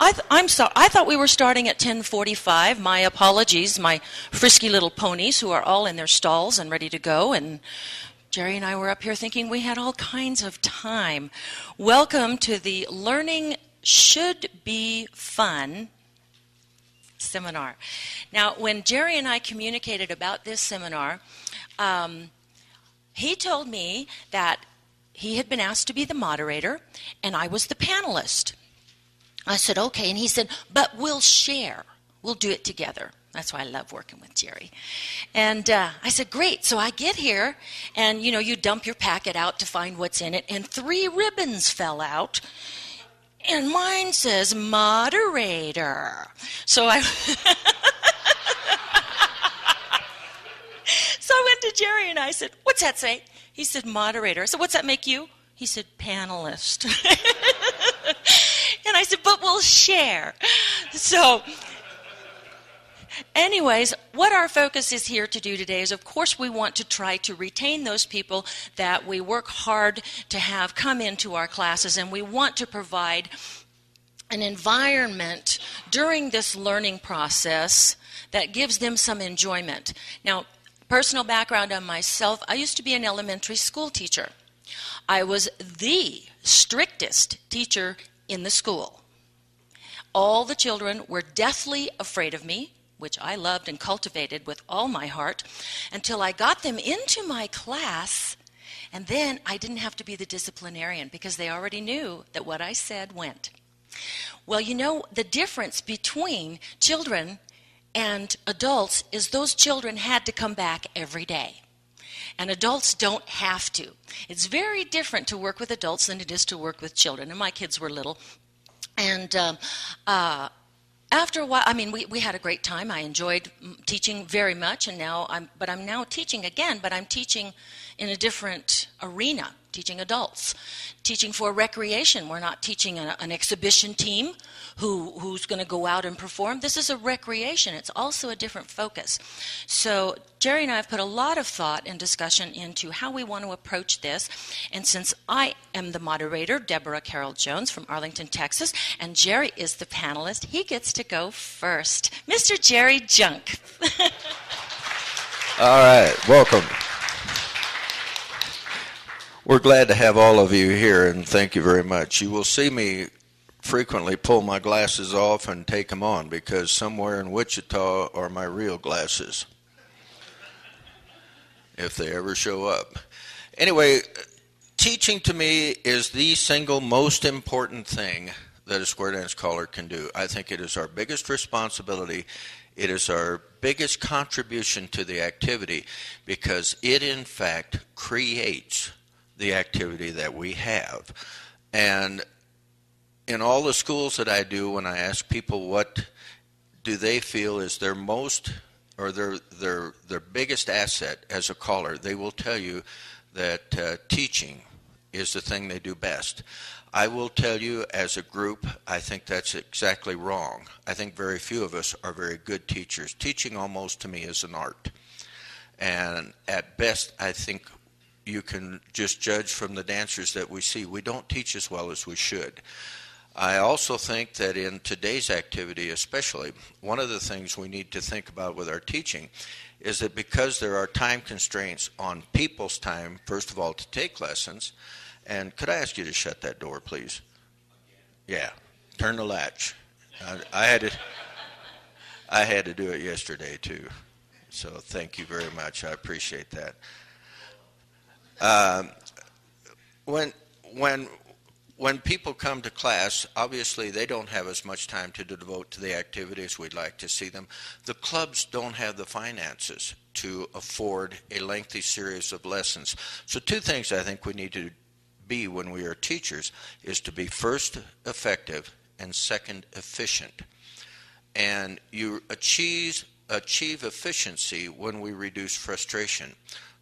I'm sorry. I thought we were starting at 10:45. My apologies. My frisky little ponies, who are all in their stalls and ready to go, and Jerry and I were up here thinking we had all kinds of time. Welcome to the Learning Should Be Fun seminar. Now, when Jerry and I communicated about this seminar, he told me that he had been asked to be the moderator, and I was the panelist. I said, okay, and he said, but we'll share. We'll do it together. That's why I love working with Jerry. And I said, great. So I get here, and, you know, you dump your packet out to find what's in it, and 3 ribbons fell out, and mine says moderator. So I... So I went to Jerry, and I said, what's that say? He said, moderator. I said, what's that make you? He said, panelist. And I said, but we'll share. So anyways, what our focus is here to do today is, of course, we want to try to retain those people that we work hard to have come into our classes, and we want to provide an environment during this learning process that gives them some enjoyment. Now, personal background on myself, I used to be an elementary school teacher. I was the strictest teacher in the school. All the children were deathly afraid of me, which I loved and cultivated with all my heart, until I got them into my class, and then I didn't have to be the disciplinarian because they already knew that what I said went. Well, you know, the difference between children and adults is those children had to come back every day. And adults don't have to. It's very different to work with adults than it is to work with children. And my kids were little. And after a while, I mean, we had a great time. I enjoyed teaching very much. And now I'm now teaching again, but I'm teaching in a different arena, teaching adults, teaching for recreation. We're not teaching an exhibition team who's going to go out and perform. This is a recreation. It's also a different focus. So Jerry and I have put a lot of thought and discussion into how we want to approach this. And since I am the moderator, Deborah Carroll Jones from Arlington, Texas, and Jerry is the panelist, he gets to go first. Mr. Jerry Junck. All right, welcome. We're glad to have all of you here, and thank you very much. You will see me frequently pull my glasses off and take them on, because somewhere in Wichita are my real glasses, if they ever show up. Anyway, teaching to me is the single most important thing that a square dance caller can do. I think it is our biggest responsibility. It is our biggest contribution to the activity, because it, in fact, creates the activity that we have. And in all the schools that I do, when I ask people what do they feel is their most or their biggest asset as a caller, they will tell you that teaching is the thing they do best. I will tell you, as a group, I think that's exactly wrong. I think very few of us are very good teachers. Teaching, almost to me, is an art. And at best, I think you can just judge from the dancers that we see. We don't teach as well as we should. I also think that in today's activity especially, one of the things we need to think about with our teaching is that because there are time constraints on people's time, first of all, to take lessons, and could I ask you to shut that door, please? Yeah, turn the latch. I had to do it yesterday too. So thank you very much, I appreciate that. When people come to class, obviously they don't have as much time to devote to the activities we'd like to see them. The clubs don't have the finances to afford a lengthy series of lessons. So two things I think we need to be when we are teachers is to be first effective and second efficient. And you achieve efficiency when we reduce frustration.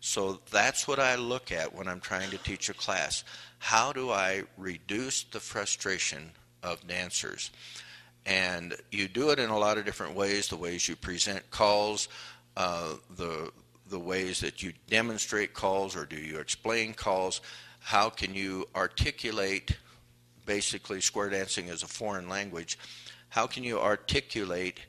So that's what I look at when I'm trying to teach a class. How do I reduce the frustration of dancers? And you do it in a lot of different ways, the ways you present calls, the ways that you demonstrate calls, or do you explain calls. How can you articulate basically square dancing is a foreign language. How can you articulate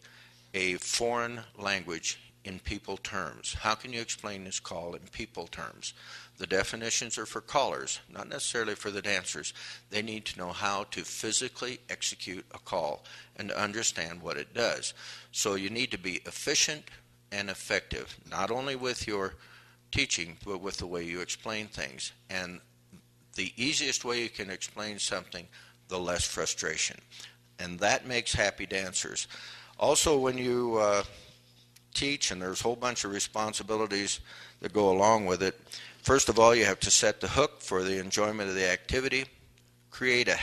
a foreign language in people terms? How can you explain this call in people terms? The definitions are for callers, not necessarily for the dancers. They need to know how to physically execute a call and to understand what it does. So you need to be efficient and effective, not only with your teaching, but with the way you explain things. And the easiest way you can explain something, the less frustration. And that makes happy dancers. Also, when you teach, and there's a whole bunch of responsibilities that go along with it. First of all, you have to set the hook for the enjoyment of the activity, create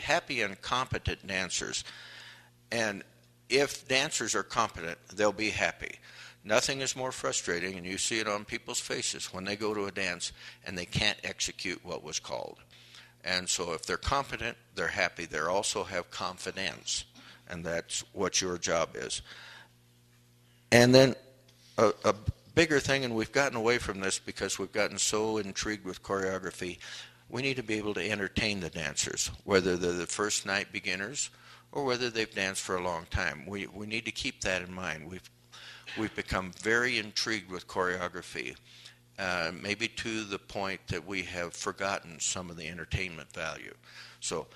happy and competent dancers. And if dancers are competent, they'll be happy. Nothing is more frustrating, and you see it on people's faces when they go to a dance and they can't execute what was called. And so if they're competent, they're happy. They also have confidence, and that's what your job is. And then a bigger thing, and we've gotten away from this because we've gotten so intrigued with choreography, we need to be able to entertain the dancers, whether they're the first night beginners or whether they've danced for a long time. We need to keep that in mind. We've become very intrigued with choreography, maybe to the point that we have forgotten some of the entertainment value. So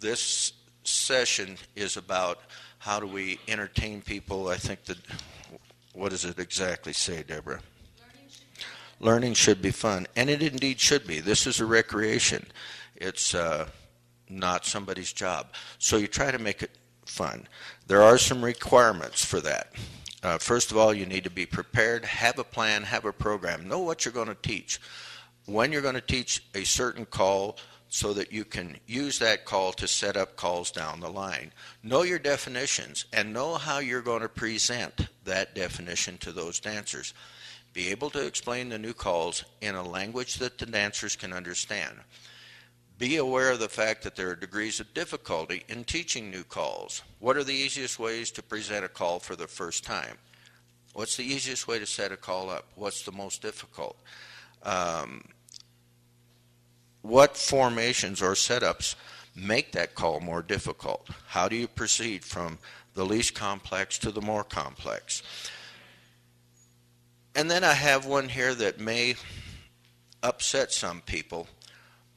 this session is about how do we entertain people. I think that, what does it exactly say, Deborah? Learning should be fun, and it indeed should be. This is a recreation. It's not somebody's job. So you try to make it fun. There are some requirements for that. First of all, you need to be prepared, have a plan, have a program, know what you're going to teach, when you're going to teach a certain call, so that you can use that call to set up calls down the line. Know your definitions and know how you're going to present that definition to those dancers. Be able to explain the new calls in a language that the dancers can understand. Be aware of the fact that there are degrees of difficulty in teaching new calls. What are the easiest ways to present a call for the first time? What's the easiest way to set a call up? What's the most difficult? What formations or setups make that call more difficult? How do you proceed from the least complex to the more complex? And then I have one here that may upset some people,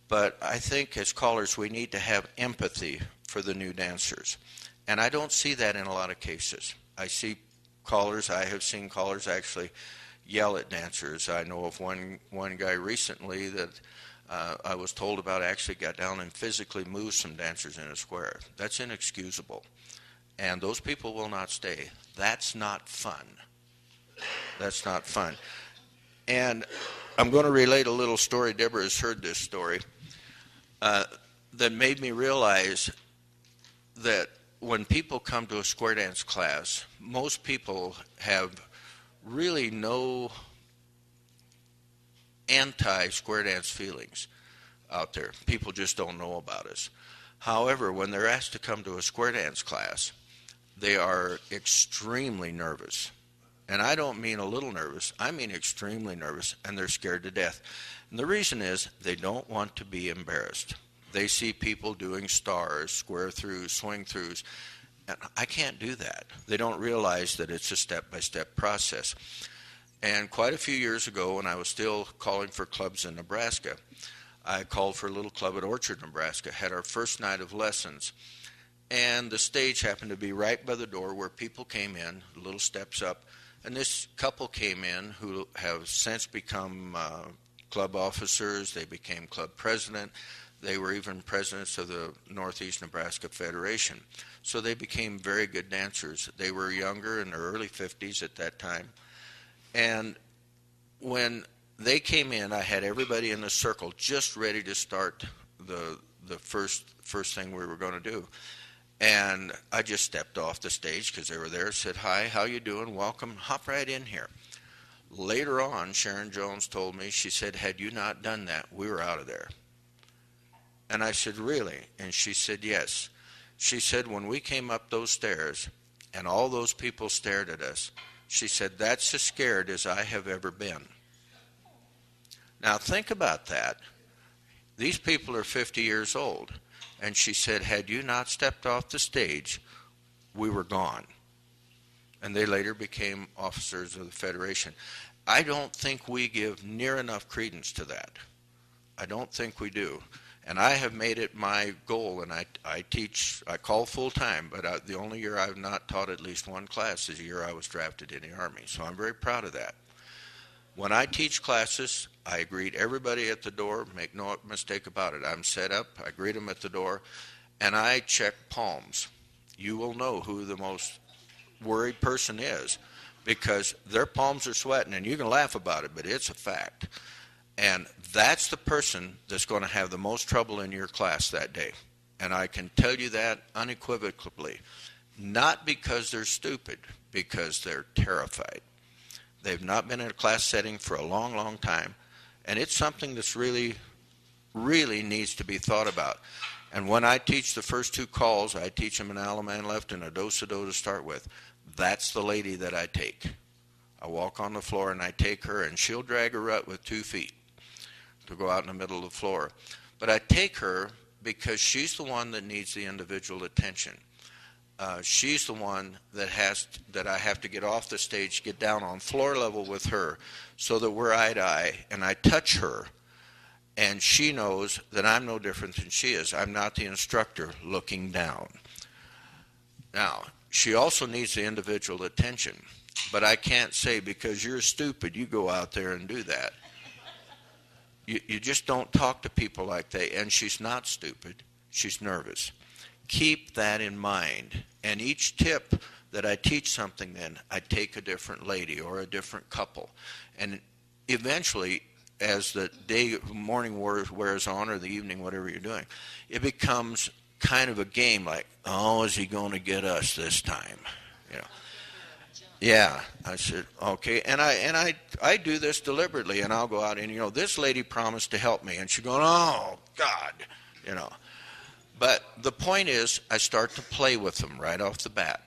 but I think as callers we need to have empathy for the new dancers. And I don't see that in a lot of cases. I see callers, I have seen callers actually yell at dancers. I know of one guy recently that I was told about, actually got down and physically moved some dancers in a square. That's inexcusable. And those people will not stay. That's not fun. That's not fun. And I'm going to relate a little story. Deborah has heard this story that made me realize that when people come to a square dance class, most people have really no anti-square dance feelings out there. People just don't know about us. However, when they're asked to come to a square dance class, they are extremely nervous. And I don't mean a little nervous, I mean extremely nervous, and they're scared to death. And the reason is they don't want to be embarrassed. They see people doing stars, square throughs, swing throughs, and I can't do that. They don't realize that it's a step-by-step process. And quite a few years ago, when I was still calling for clubs in Nebraska, I called for a little club at Orchard, Nebraska, had our first night of lessons. And the stage happened to be right by the door where people came in, little steps up. And this couple came in who have since become club officers. They became club president. They were even presidents of the Northeast Nebraska Federation. So they became very good dancers. They were younger, in their early 50s at that time. And when they came in, I had everybody in a circle just ready to start the first thing we were going to do. And I just stepped off the stage because they were there, said, "Hi, how you doing? Welcome. Hop right in here." Later on, Sharon Jones told me, she said, "Had you not done that, we were out of there." And I said, "Really?" And she said, "Yes." She said, "When we came up those stairs and all those people stared at us," she said, "that's as scared as I have ever been." Now think about that. These people are 50 years old. And she said, had you not stepped off the stage, we were gone. And they later became officers of the Federation. I don't think we give near enough credence to that. I don't think we do. And I have made it my goal, and I teach, I call full-time, but the only year I've not taught at least one class is the year I was drafted in the Army. So I'm very proud of that. When I teach classes, I greet everybody at the door, make no mistake about it. I'm set up, I greet them at the door, and I check palms. You will know who the most worried person is because their palms are sweating, and you can laugh about it, but it's a fact. And that's the person that's going to have the most trouble in your class that day. And I can tell you that unequivocally, not because they're stupid, because they're terrified. They've not been in a class setting for a long, long time. And it's something that's really, really needs to be thought about. And when I teach the first two calls, I teach them an Allo Man Left and a Do-Si-Do to start with. That's the lady that I take. I walk on the floor and I take her, and she'll drag her up with 2 feet to go out in the middle of the floor. But I take her because she's the one that needs the individual attention. She's the one that I have to get off the stage, get down on floor level with her so that we're eye to eye, and I touch her, and she knows that I'm no different than she is. I'm not the instructor looking down. Now, she also needs the individual attention, but I can't say because you're stupid, you go out there and do that. You just don't talk to people like that, and she's not stupid, she's nervous. Keep that in mind. And each tip that I teach something, then I take a different lady or a different couple. And eventually, as the day morning wears on or the evening, whatever you're doing, it becomes kind of a game like, oh, is he going to get us this time? You know. Yeah, I said, okay. And I do this deliberately, and I'll go out and, you know, this lady promised to help me, and she's going, oh, God, you know. But the point is, I start to play with them right off the bat.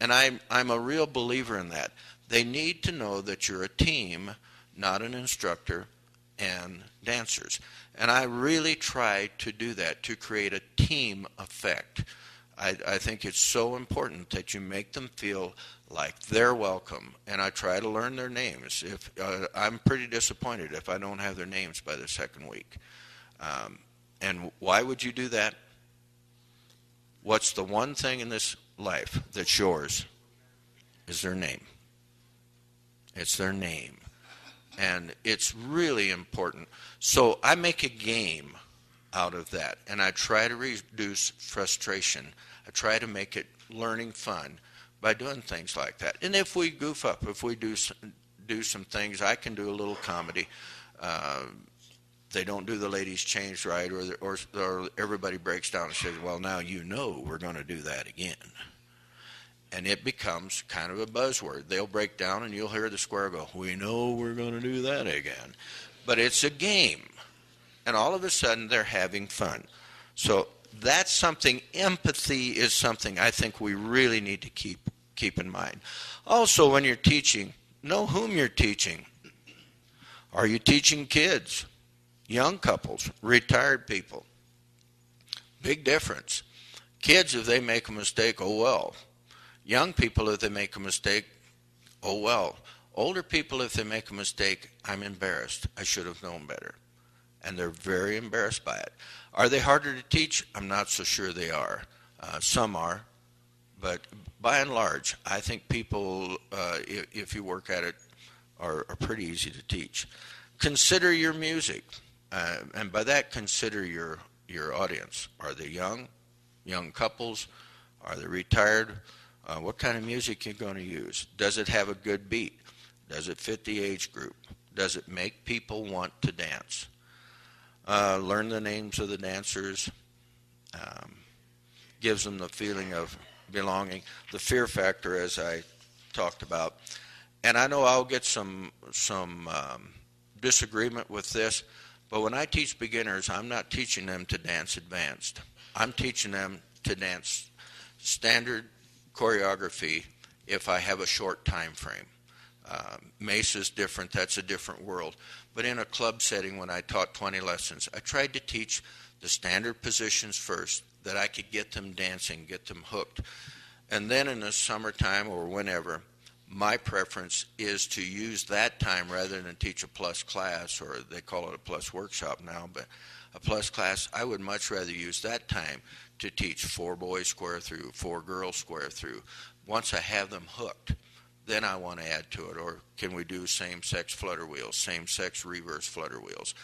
And I'm a real believer in that. They need to know that you're a team, not an instructor, and dancers. And I really try to do that, to create a team effect. I think it's so important that you make them feel like they're welcome. And I try to learn their names. If I'm pretty disappointed if I don't have their names by the second week. And why would you do that? What's the one thing in this life that's yours is their name. It's their name. And it's really important. So I make a game out of that, and I try to reduce frustration. I try to make it learning fun by doing things like that. And if we goof up, if we do some things, I can do a little comedy. They don't do the ladies' change right, or everybody breaks down and says, well, now you know we're going to do that again. And it becomes kind of a buzzword. They'll break down, and you'll hear the square go, we know we're going to do that again. But it's a game. And all of a sudden, they're having fun. So that's something. Empathy is something I think we really need to keep in mind. Also, when you're teaching, know whom you're teaching. Are you teaching kids? Young couples, retired people, big difference. Kids, if they make a mistake, oh well. Young people, if they make a mistake, oh well. Older people, if they make a mistake, I'm embarrassed. I should have known better. And they're very embarrassed by it. Are they harder to teach? I'm not so sure they are. Some are. But by and large, I think people, if you work at it, are pretty easy to teach. Consider your music. And by that, consider your audience. Are they young couples? Are they retired? What kind of music you're going to use? Does it have a good beat? Does it fit the age group? Does it make people want to dance? Learn the names of the dancers. Gives them the feeling of belonging. The fear factor, as I talked about. And I know I'll get some disagreement with this, but when I teach beginners, I'm not teaching them to dance advanced. I'm teaching them to dance standard choreography if I have a short time frame. Mesa's different, that's a different world. But in a club setting, when I taught 20 lessons, I tried to teach the standard positions first, that I could get them dancing, get them hooked. And then in the summertime or whenever, my preference is to use that time rather than teach a plus class, or they call it a plus workshop now, but a plus class, I would much rather use that time to teach 4 boys square through, 4 girls square through. Once I have them hooked, then I want to add to it. Or can we do same-sex flutter wheels, same-sex reverse flutter wheels,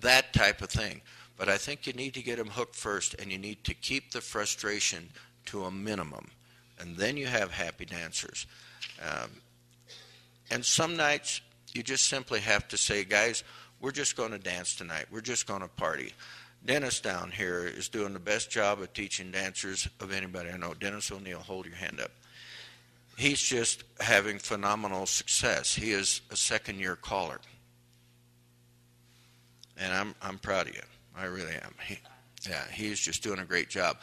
that type of thing. But I think you need to get them hooked first, and you need to keep the frustration to a minimum. And then you have happy dancers. And some nights you just simply have to say, guys, we're just going to dance tonight. We're just going to party. Dennis down here is doing the best job of teaching dancers of anybody I know. Dennis O'Neil, hold your hand up. He's just having phenomenal success. He is a second-year caller. And I'm proud of you. I really am. He's just doing a great job.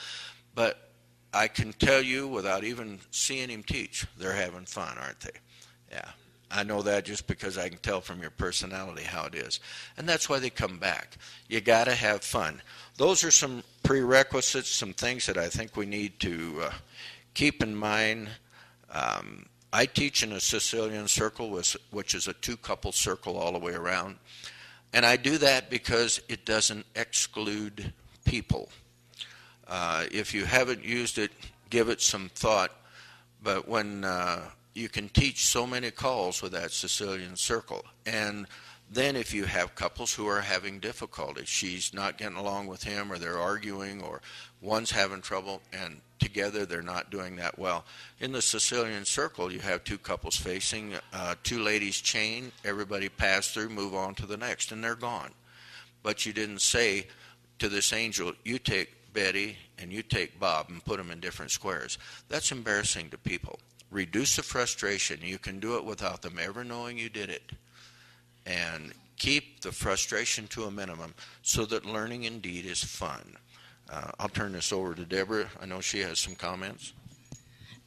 But I can tell you without even seeing him teach, they're having fun, aren't they? Yeah, I know that just because I can tell from your personality how it is. And that's why they come back. You got to have fun. Those are some prerequisites, some things that I think we need to keep in mind. I teach in a Sicilian circle, which is a 2-couple circle all the way around. And I do that because it doesn't exclude people. If you haven't used it, give it some thought. But when you can teach so many calls with that Sicilian circle, and then if you have couples who are having difficulty, she's not getting along with him, or they're arguing, or one's having trouble, and together they're not doing that well. In the Sicilian circle, you have 2 couples facing, 2 ladies chain, everybody pass through, move on to the next, and they're gone. But you didn't say to this angel, you take Betty and you take Bob and put them in different squares. That's embarrassing to people. Reduce the frustration. You can do it without them ever knowing you did it. And keep the frustration to a minimum so that learning indeed is fun. I'll turn this over to Deborah. I know she has some comments.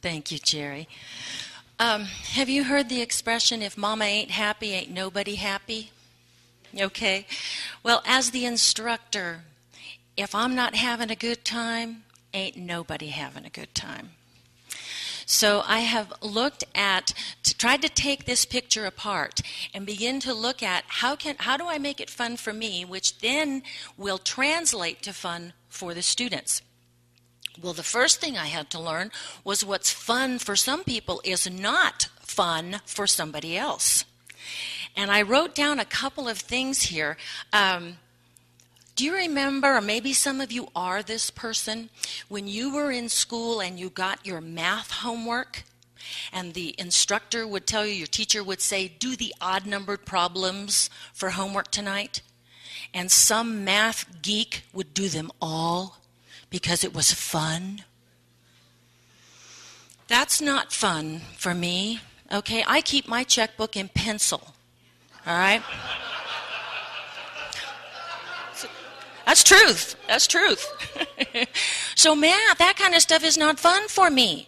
Thank you, Jerry. Have you heard the expression, if mama ain't happy, ain't nobody happy? Okay. Well, as the instructor, if I'm not having a good time, ain't nobody having a good time. So I have looked at, tried to take this picture apart and begin to look at how do I make it fun for me, which then will translate to fun for the students. Well, the first thing I had to learn was what's fun for some people is not fun for somebody else. And I wrote down a couple of things here. Do you remember, or maybe some of you are this person, when you were in school and you got your math homework and the instructor would tell you, your teacher would say, do the odd numbered problems for homework tonight? And some math geek would do them all because it was fun? That's not fun for me, okay? I keep my checkbook in pencil, all right? That's truth. That's truth. So math, that kind of stuff is not fun for me.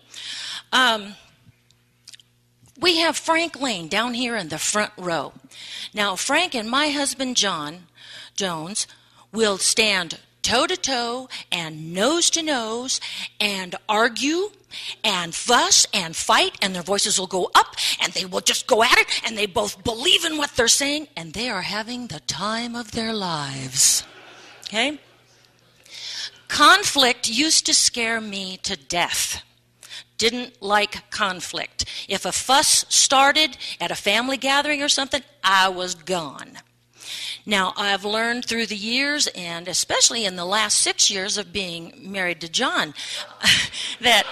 We have Frank Lane down here in the front row. Now, Frank and my husband, John Jones, will stand toe-to-toe and nose-to-nose and argue and fuss and fight, and their voices will go up, and they will just go at it, and they both believe in what they're saying, and they are having the time of their lives. Okay? Conflict used to scare me to death. Didn't like conflict. If a fuss started at a family gathering or something, I was gone. Now, I've learned through the years, and especially in the last 6 years of being married to John, that,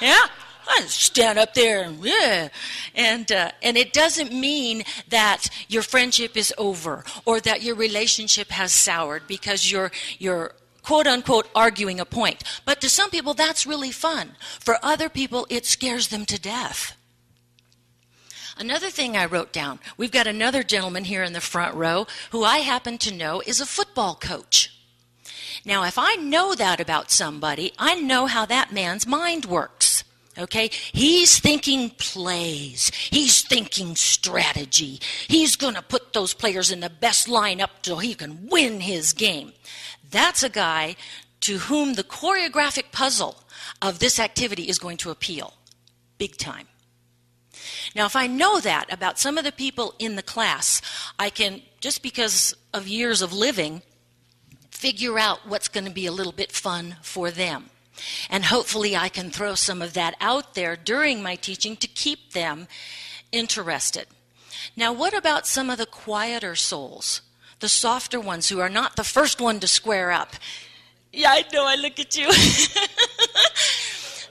yeah, I stand up there and yeah, and it doesn't mean that your friendship is over or that your relationship has soured because you're quote unquote arguing a point. But to some people that's really fun. For other people it scares them to death. Another thing I wrote down, we've got another gentleman here in the front row who I happen to know is a football coach. Now if I know that about somebody, I know how that man's mind works. Okay, he's thinking plays. He's thinking strategy. He's going to put those players in the best lineup so he can win his game. That's a guy to whom the choreographic puzzle of this activity is going to appeal big time. Now, if I know that about some of the people in the class, I can, just because of years of living, figure out what's going to be a little bit fun for them. And hopefully I can throw some of that out there during my teaching to keep them interested. Now, what about some of the quieter souls, the softer ones who are not the first one to square up? Yeah, I know, I look at you.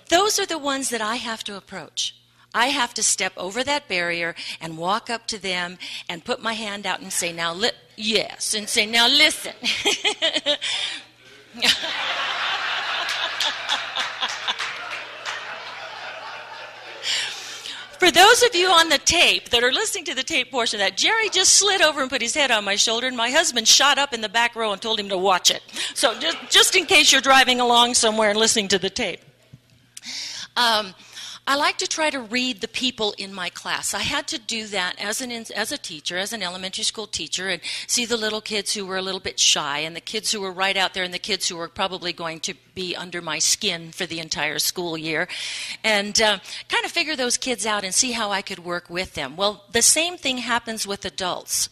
Those are the ones that I have to approach. I have to step over that barrier and walk up to them and put my hand out and say, now, yes, and say, now listen. For those of you on the tape that are listening to the tape portion of that, Jerry just slid over and put his head on my shoulder, and my husband shot up in the back row and told him to watch it. So just in case you're driving along somewhere and listening to the tape. I like to try to read the people in my class. I had to do that as a teacher, as an elementary school teacher, and see the little kids who were a little bit shy, and the kids who were right out there, and the kids who were probably going to be under my skin for the entire school year, and kind of figure those kids out and see how I could work with them. Well, the same thing happens with adults,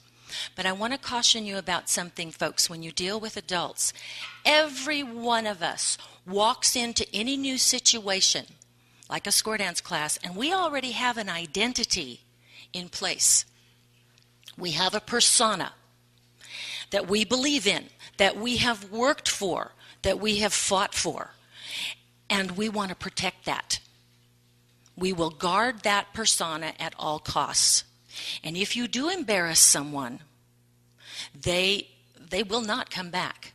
but I want to caution you about something, folks. When you deal with adults, every one of us walks into any new situation, like a square dance class, and we already have an identity in place. We have a persona that we believe in, that we have worked for, that we have fought for, and we want to protect that. We will guard that persona at all costs. And if you do embarrass someone, they will not come back.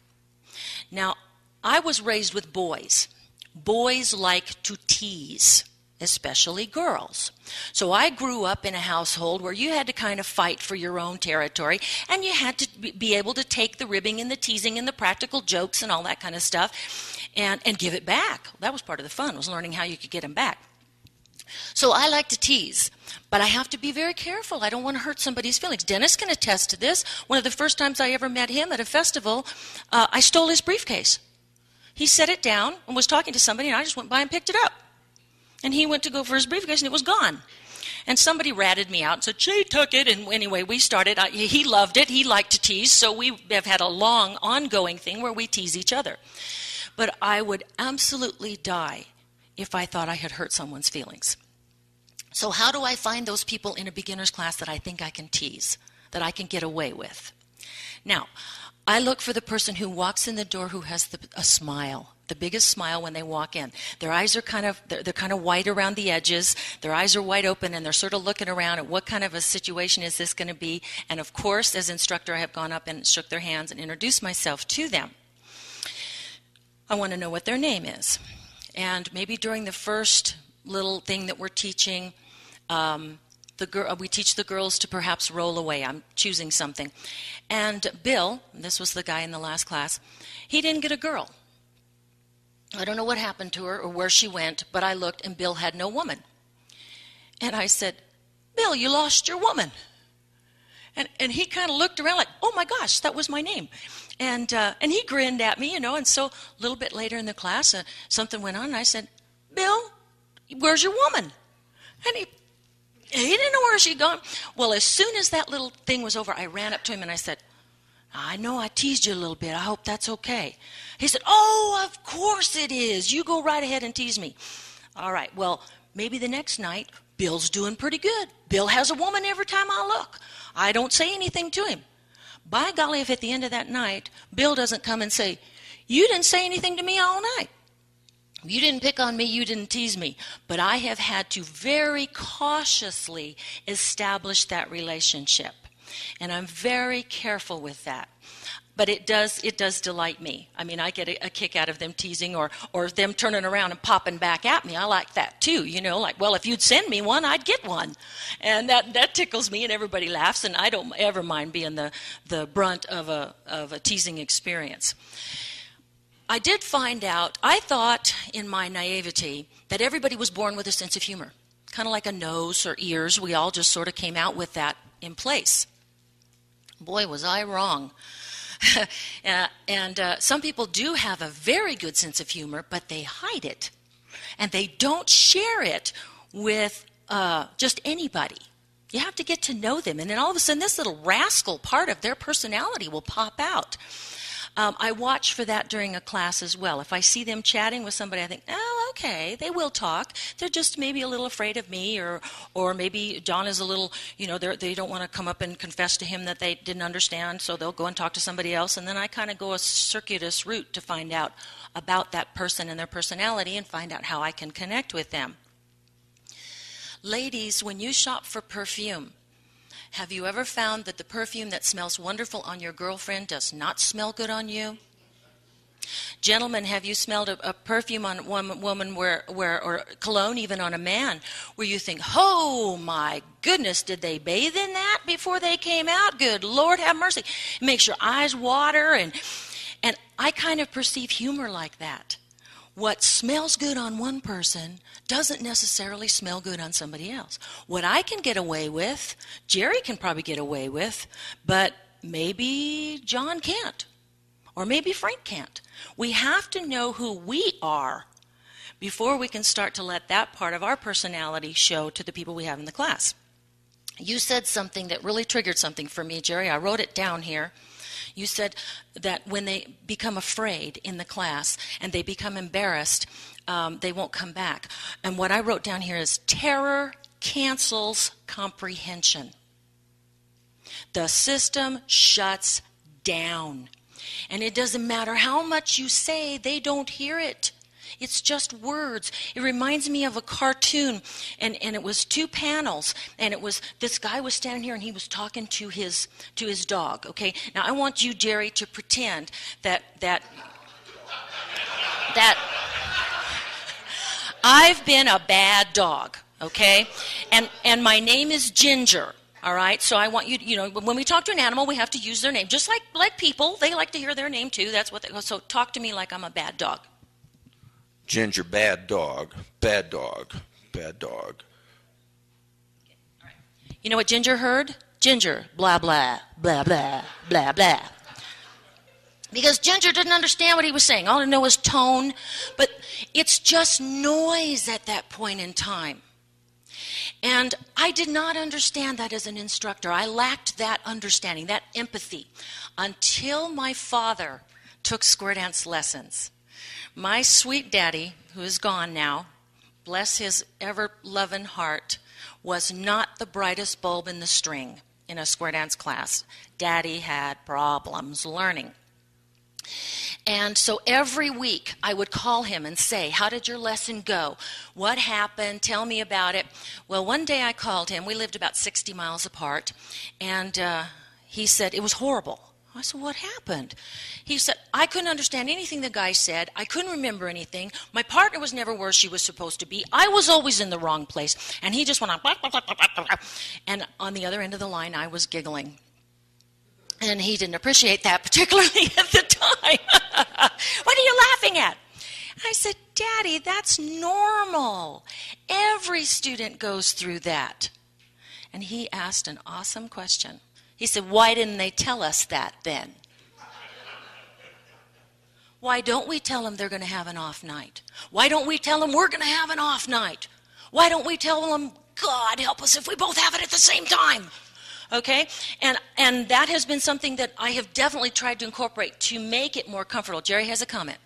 Now, I was raised with boys. Boys like to tease, especially girls. So I grew up in a household where you had to kind of fight for your own territory, and you had to be able to take the ribbing and the teasing and the practical jokes and all that kind of stuff and give it back. That was part of the fun, was learning how you could get them back. So I like to tease, but I have to be very careful. I don't want to hurt somebody's feelings. Dennis can attest to this. One of the first times I ever met him at a festival, I stole his briefcase. He set it down and was talking to somebody, and I just went by and picked it up. And he went to go for his briefcase, and it was gone. And somebody ratted me out and said, she took it. And anyway, we started. He loved it. He liked to tease. So we have had a long, ongoing thing where we tease each other. But I would absolutely die if I thought I had hurt someone's feelings. So how do I find those people in a beginner's class that I think I can tease, that I can get away with? Now, I look for the person who walks in the door who has a smile, the biggest smile when they walk in. Their eyes are they're kind of white around the edges, their eyes are wide open, and they're sort of looking around at what kind of a situation is this going to be. And of course, as instructor, I have gone up and shook their hands and introduced myself to them. I want to know what their name is. And maybe during the first little thing that we're teaching, we teach the girls to perhaps roll away. I'm choosing something. And Bill, this was the guy in the last class, he didn't get a girl. I don't know what happened to her or where she went, but I looked and Bill had no woman. And I said, Bill, you lost your woman. And he kind of looked around like, oh my gosh, that was my name. And he grinned at me, you know, and so a little bit later in the class, something went on, and I said, Bill, where's your woman? And he didn't know where she'd gone. Well, as soon as that little thing was over, I ran up to him and I said, I know I teased you a little bit. I hope that's okay. He said, oh, of course it is. You go right ahead and tease me. All right, well, maybe the next night, Bill's doing pretty good. Bill has a woman every time I look. I don't say anything to him. By golly, if at the end of that night, Bill doesn't come and say, you didn't say anything to me all night. You didn't pick on me, you didn't tease me. But I have had to very cautiously establish that relationship. And I'm very careful with that. But it does delight me. I mean, I get a kick out of them teasing or them turning around and popping back at me. I like that too, you know, like, well, if you'd send me one, I'd get one. And that tickles me, and everybody laughs, and I don't ever mind being the brunt of a teasing experience. I did find out, I thought in my naivety that everybody was born with a sense of humor, kind of like a nose or ears. We all just sort of came out with that in place. Boy, was I wrong. And some people do have a very good sense of humor, but they hide it. And they don't share it with just anybody. You have to get to know them. And then all of a sudden, this little rascal part of their personality will pop out. I watch for that during a class as well. If I see them chatting with somebody, I think, oh, okay, they will talk. They're just maybe a little afraid of me, or maybe John is a little, you know, they don't want to come up and confess to him that they didn't understand, so they'll go and talk to somebody else. And then I kind of go a circuitous route to find out about that person and their personality and find out how I can connect with them. Ladies, when you shop for perfume, have you ever found that the perfume that smells wonderful on your girlfriend does not smell good on you? Gentlemen, have you smelled a perfume on one woman or cologne even on a man where you think, oh my goodness, did they bathe in that before they came out? Good Lord, have mercy. It makes your eyes water, and I kind of perceive humor like that. What smells good on one person doesn't necessarily smell good on somebody else. What I can get away with, Jerry can probably get away with, but maybe John can't, or maybe Frank can't. We have to know who we are before we can start to let that part of our personality show to the people we have in the class. You said something that really triggered something for me, Jerry. I wrote it down here. You said that when they become afraid in the class and they become embarrassed, they won't come back. And what I wrote down here is terror cancels comprehension. The system shuts down. And it doesn't matter how much you say, they don't hear it. It's just words. It reminds me of a cartoon, and it was two panels, and it was this guy was standing here and he was talking to his dog. Okay, now I want you, Jerry, to pretend that I've been a bad dog, okay, and my name is Ginger. All right, so I want you, you know, when we talk to an animal, we have to use their name, just like people. They like to hear their name too. That's what. So talk to me like I'm a bad dog. Ginger, bad dog, bad dog, bad dog. Okay, all right. You know what Ginger heard? Ginger, blah, blah, blah, blah, blah, blah. Because Ginger didn't understand what he was saying. All I know was tone, but it's just noise at that point in time. And I did not understand that as an instructor. I lacked that understanding, that empathy, until my father took square dance lessons. My sweet daddy, who is gone now, bless his ever-loving heart, was not the brightest bulb in the string in a square dance class. Daddy had problems learning. And so every week I would call him and say, how did your lesson go? What happened? Tell me about it. Well, one day I called him. We lived about 60 miles apart. And he said, it was horrible. I said, what happened? He said, I couldn't understand anything the guy said. I couldn't remember anything. My partner was never where she was supposed to be. I was always in the wrong place. And he just went on. And on the other end of the line, I was giggling. And he didn't appreciate that, particularly at the time. What are you laughing at? And I said, Daddy, that's normal. Every student goes through that. And he asked an awesome question. He said, why didn't they tell us that then? Why don't we tell them they're going to have an off night? Why don't we tell them we're going to have an off night? Why don't we tell them, God help us if we both have it at the same time? Okay? And that has been something that I have definitely tried to incorporate to make it more comfortable. Jerry has a comment.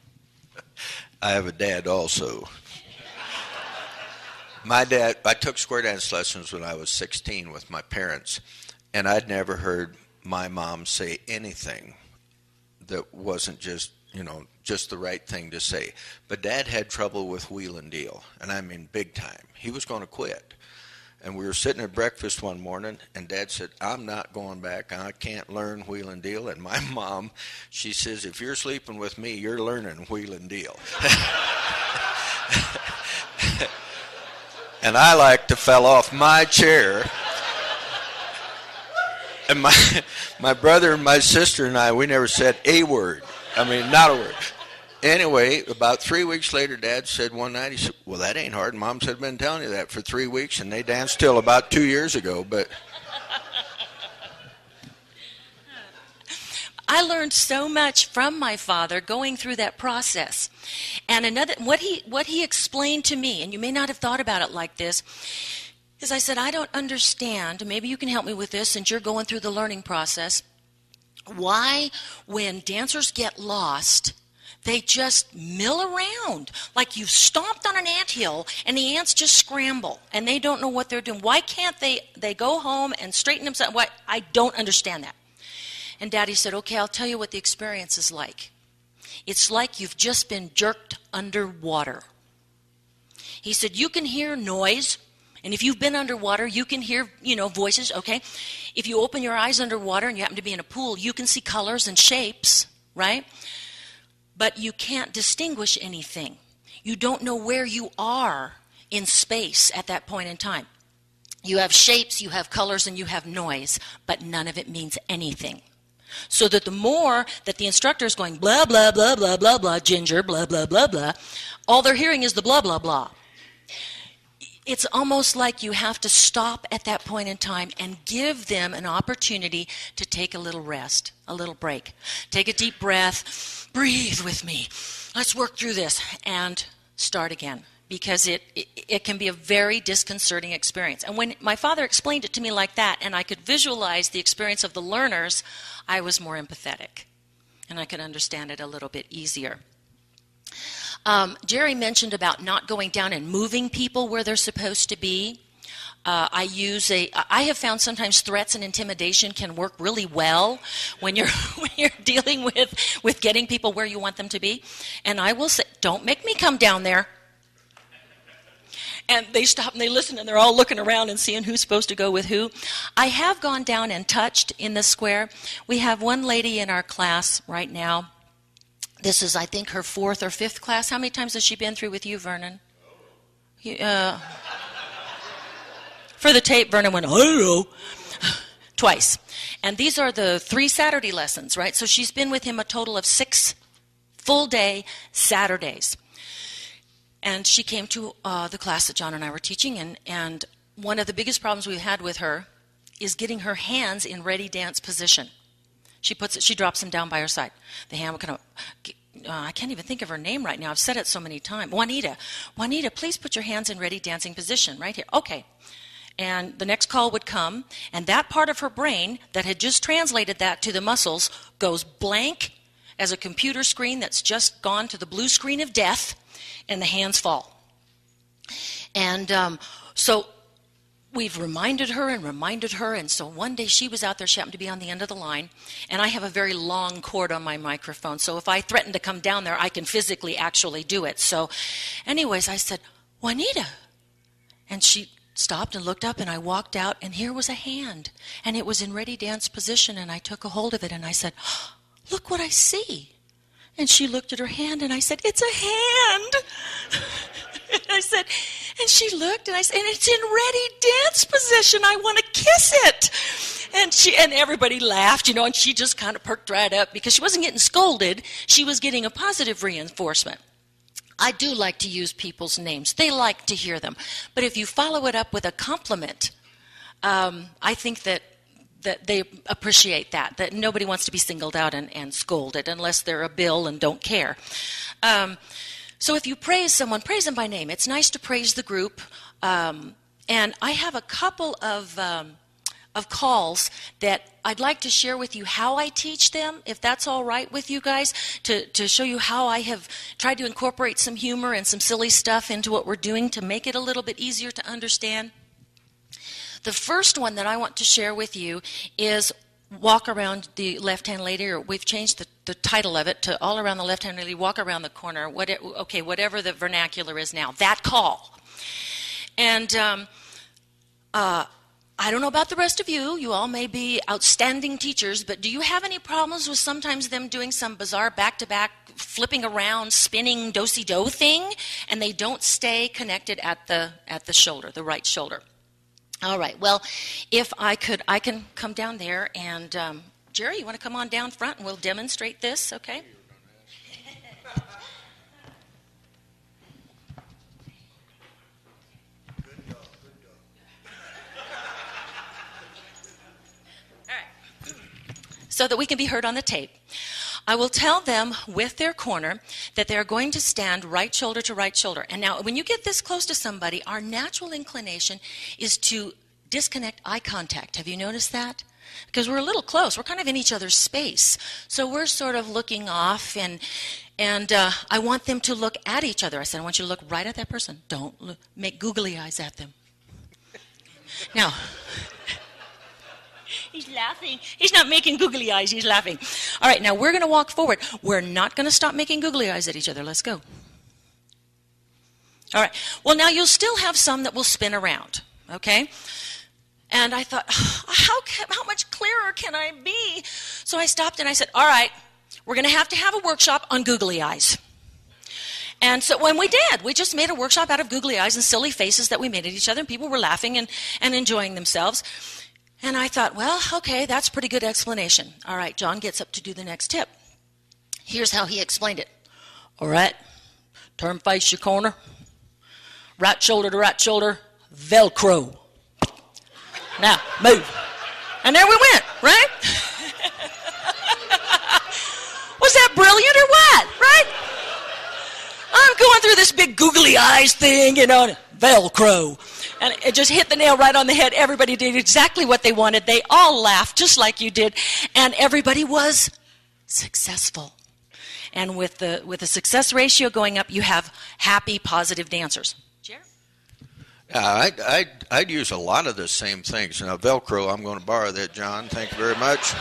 I have a dad also. My dad, I took square dance lessons when I was 16 with my parents. And I'd never heard my mom say anything that wasn't just, you know, just the right thing to say. But Dad had trouble with wheel and deal, and I mean big time. He was going to quit. And we were sitting at breakfast one morning, and Dad said, I'm not going back. I can't learn wheel and deal. And my mom, she says, if you're sleeping with me, you're learning wheel and deal. And I like to fell off my chair. And my brother and my sister and I, we never said a word. I mean, not a word. Anyway, about 3 weeks later, Dad said one night, he said, well, that ain't hard. Mom said, I've been telling you that for 3 weeks, and they danced till about 2 years ago. But I learned so much from my father going through that process. And another, what he explained to me, and you may not have thought about it like this, is I said, I don't understand, maybe you can help me with this since you're going through the learning process, why when dancers get lost, they just mill around like you've stomped on an anthill and the ants just scramble and they don't know what they're doing. Why can't they go home and straighten themselves? Why? I don't understand that. And Daddy said, okay, I'll tell you what the experience is like. It's like you've just been jerked underwater. He said, you can hear noise. And if you've been underwater, you can hear, voices, okay? If you open your eyes underwater and you happen to be in a pool, you can see colors and shapes, right? But you can't distinguish anything. You don't know where you are in space at that point in time. You have shapes, you have colors, and you have noise, but none of it means anything. So that the more that the instructor is going, blah, blah, blah, blah, blah, blah, ginger, blah, blah, blah, blah, all they're hearing is the blah, blah, blah. It's almost like you have to stop at that point in time and give them an opportunity to take a little rest, a little break. Take a deep breath, breathe with me, let's work through this, and start again. Because it can be a very disconcerting experience. And when my father explained it to me like that, and I could visualize the experience of the learners, I was more empathetic, and I could understand it a little bit easier. Jerry mentioned about not going down and moving people where they're supposed to be. I have found sometimes threats and intimidation can work really well when you're dealing with getting people where you want them to be. And I will say, don't make me come down there. And they stop and they listen and they're all looking around and seeing who's supposed to go with who. I have gone down and touched in the square. We have one lady in our class right now. This is, I think, her 4th or 5th class. How many times has she been through with you, Vernon? For the tape, Vernon went, oh, twice. And these are the 3 Saturday lessons, right? So she's been with him a total of 6 full-day Saturdays. And she came to the class that John and I were teaching, and one of the biggest problems we've had with her is getting her hands in ready dance position. She drops them down by her side. The hand will kind of, I can't even think of her name right now. I've said it so many times. Juanita, please put your hands in ready dancing position right here. Okay. And the next call would come, and that part of her brain that had just translated that to the muscles goes blank as a computer screen that's just gone to the blue screen of death, and the hands fall. And so we've reminded her, and so one day she was out there, she happened to be on the end of the line, and I have a very long cord on my microphone, so if I threaten to come down there, I can physically actually do it. So anyways, I said, Juanita, and she stopped and looked up, and I walked out, and here was a hand, and it was in ready dance position, and I took a hold of it, and I said, look what I see. And she looked at her hand, and I said, it's a hand. And I said, and she looked, and I said, and it's in ready dance position. I want to kiss it. And everybody laughed, and she just kind of perked right up because she wasn't getting scolded. She was getting a positive reinforcement. I do like to use people's names. They like to hear them. But if you follow it up with a compliment, I think that they appreciate that nobody wants to be singled out and scolded unless they're a bill and don't care. So if you praise someone, praise them by name. It's nice to praise the group. And I have a couple of calls that I'd like to share with you how I teach them, if that's all right with you guys, to show you how I have tried to incorporate some humor and some silly stuff into what we're doing to make it a little bit easier to understand. The first one that I want to share with you is walk around the left-hand lady, or we've changed the title of it to all around the left-hand lady, walk around the corner, whatever the vernacular is now, that call. And I don't know about the rest of you. You all may be outstanding teachers, but do you have any problems with sometimes them doing some bizarre back-to-back, flipping around, spinning, do-si-do thing, and they don't stay connected at the shoulder, the right shoulder? All right, well, if I could, I can come down there, and Jerry, you want to come on down front, and we'll demonstrate this, okay? so that we can be heard on the tape. I will tell them with their corner that they are going to stand right shoulder to right shoulder. And now, when you get this close to somebody, our natural inclination is to disconnect eye contact. Have you noticed that? Because we're a little close. We're kind of in each other's space. So we're sort of looking off, and I want them to look at each other. I said, I want you to look right at that person. Don't look, make googly eyes at them. Now, he's laughing. He's not making googly eyes. He's laughing. All right, now we're going to walk forward. We're not going to stop making googly eyes at each other. Let's go. All right. Well, now you'll still have some that will spin around, okay? And I thought, how much clearer can I be? So I stopped and I said, all right, we're going to have a workshop on googly eyes. And so when we did, we just made a workshop out of googly eyes and silly faces that we made at each other, and people were laughing and enjoying themselves. And I thought, well, okay, that's pretty good explanation. All right, John gets up to do the next tip. Here's how he explained it. All right, turn face your corner, right shoulder to right shoulder, Velcro. Now, move. And there we went, right? Was that brilliant or what, right? I'm going through this big googly eyes thing, you know, Velcro. And it just hit the nail right on the head. Everybody did exactly what they wanted. They all laughed just like you did. And everybody was successful. And with the success ratio going up, you have happy, positive dancers. I'd use a lot of the same things. Now, Velcro, I'm going to borrow that, John. Thank you very much.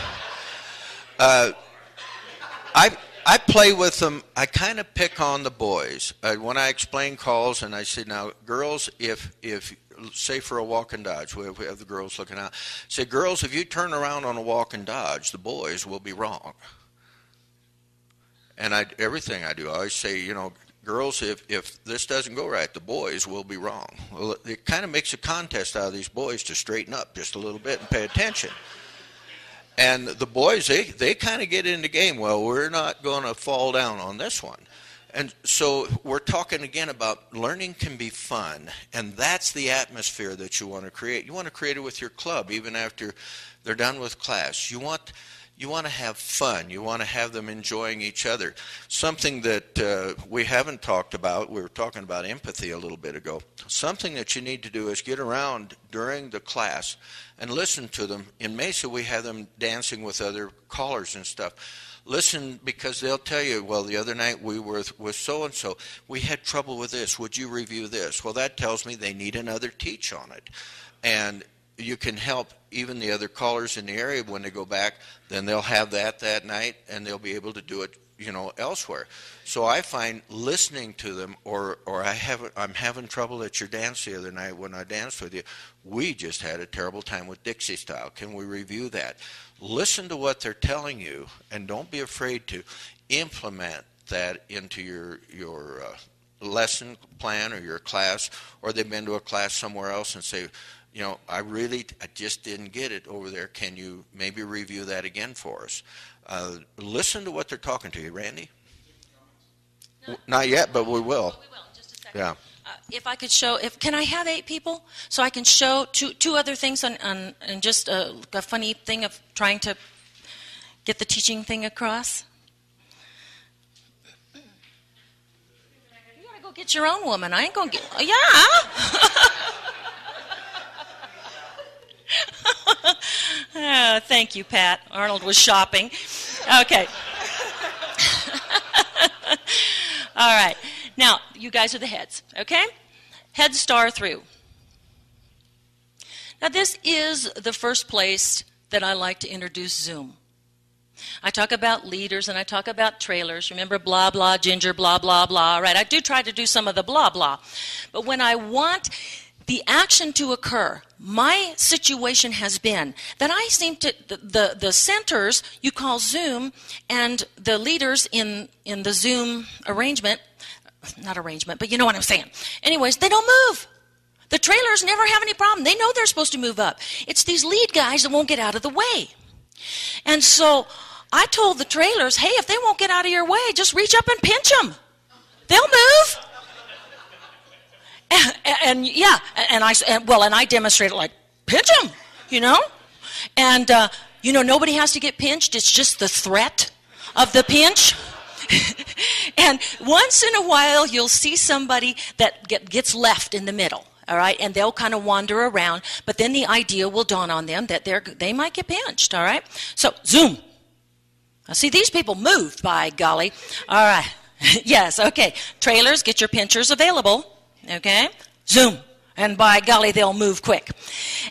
I play with them. I kind of pick on the boys. When I explain calls, and I say, now, girls, if say for a walk and dodge, we have the girls looking out. Say, girls, if you turn around on a walk and dodge, the boys will be wrong. And everything I do, I always say, you know, girls, if this doesn't go right, the boys will be wrong. Well, it kind of makes a contest out of these boys to straighten up just a little bit and pay attention. And the boys, they kind of get in the game. Well, we're not going to fall down on this one. And so we're talking again about learning can be fun, and that's the atmosphere that you want to create. You want to create it with your club, even after they're done with class. You want to have fun. You want to have them enjoying each other. Something that we haven't talked about, we were talking about empathy a little bit ago. Something that you need to do is get around during the class and listen to them. In Mesa, we have them dancing with other callers and stuff. Listen, because they'll tell you, well, the other night we were with so-and-so. We had trouble with this. Would you review this? Well, that tells me they need another teach on it. And you can help even the other callers in the area when they go back. Then they'll have that night, and they'll be able to do it, you know, elsewhere. So I find listening to them, or I'm having trouble at your dance the other night when I danced with you. We just had a terrible time with Dixie style. Can we review that? Listen to what they're telling you, and don't be afraid to implement that into your lesson plan or your class. Or they've been to a class somewhere else and say, you know, I just didn't get it over there. Can you maybe review that again for us? Listen to what they're talking to you, Randy. No. Not yet, but we will. Oh, we will. Just a second. Yeah. If I could show, can I have 8 people so I can show two other things on and just a funny thing of trying to get the teaching thing across? You gotta go get your own woman. I ain't gonna get. Yeah. Oh, thank you, Pat. Arnold was shopping. Okay. All right. Now, you guys are the heads, okay? Head star through. Now, this is the first place that I like to introduce Zoom. I talk about leaders and I talk about trailers. Remember, blah, blah, ginger, blah, blah, blah, right? I do try to do some of the blah, blah. But when I want the action to occur, my situation has been that I seem to, the centers you call Zoom, and the leaders in the Zoom arrangement, not arrangement, but you know what I'm saying. Anyways, they don't move. The trailers never have any problem. They know they're supposed to move up. It's these lead guys that won't get out of the way. And so I told the trailers, hey, if they won't get out of your way, just reach up and pinch them. They'll move. And I demonstrated, like, pinch them, you know? And You know, nobody has to get pinched. It's just the threat of the pinch. And once in a while, you'll see somebody that gets left in the middle, all right? And they'll kind of wander around. But then the idea will dawn on them that they might get pinched, all right? So, zoom. I see these people moved, by golly. All right. Yes, okay. Trailers, get your pinchers available, okay? Zoom. And by golly, they'll move quick.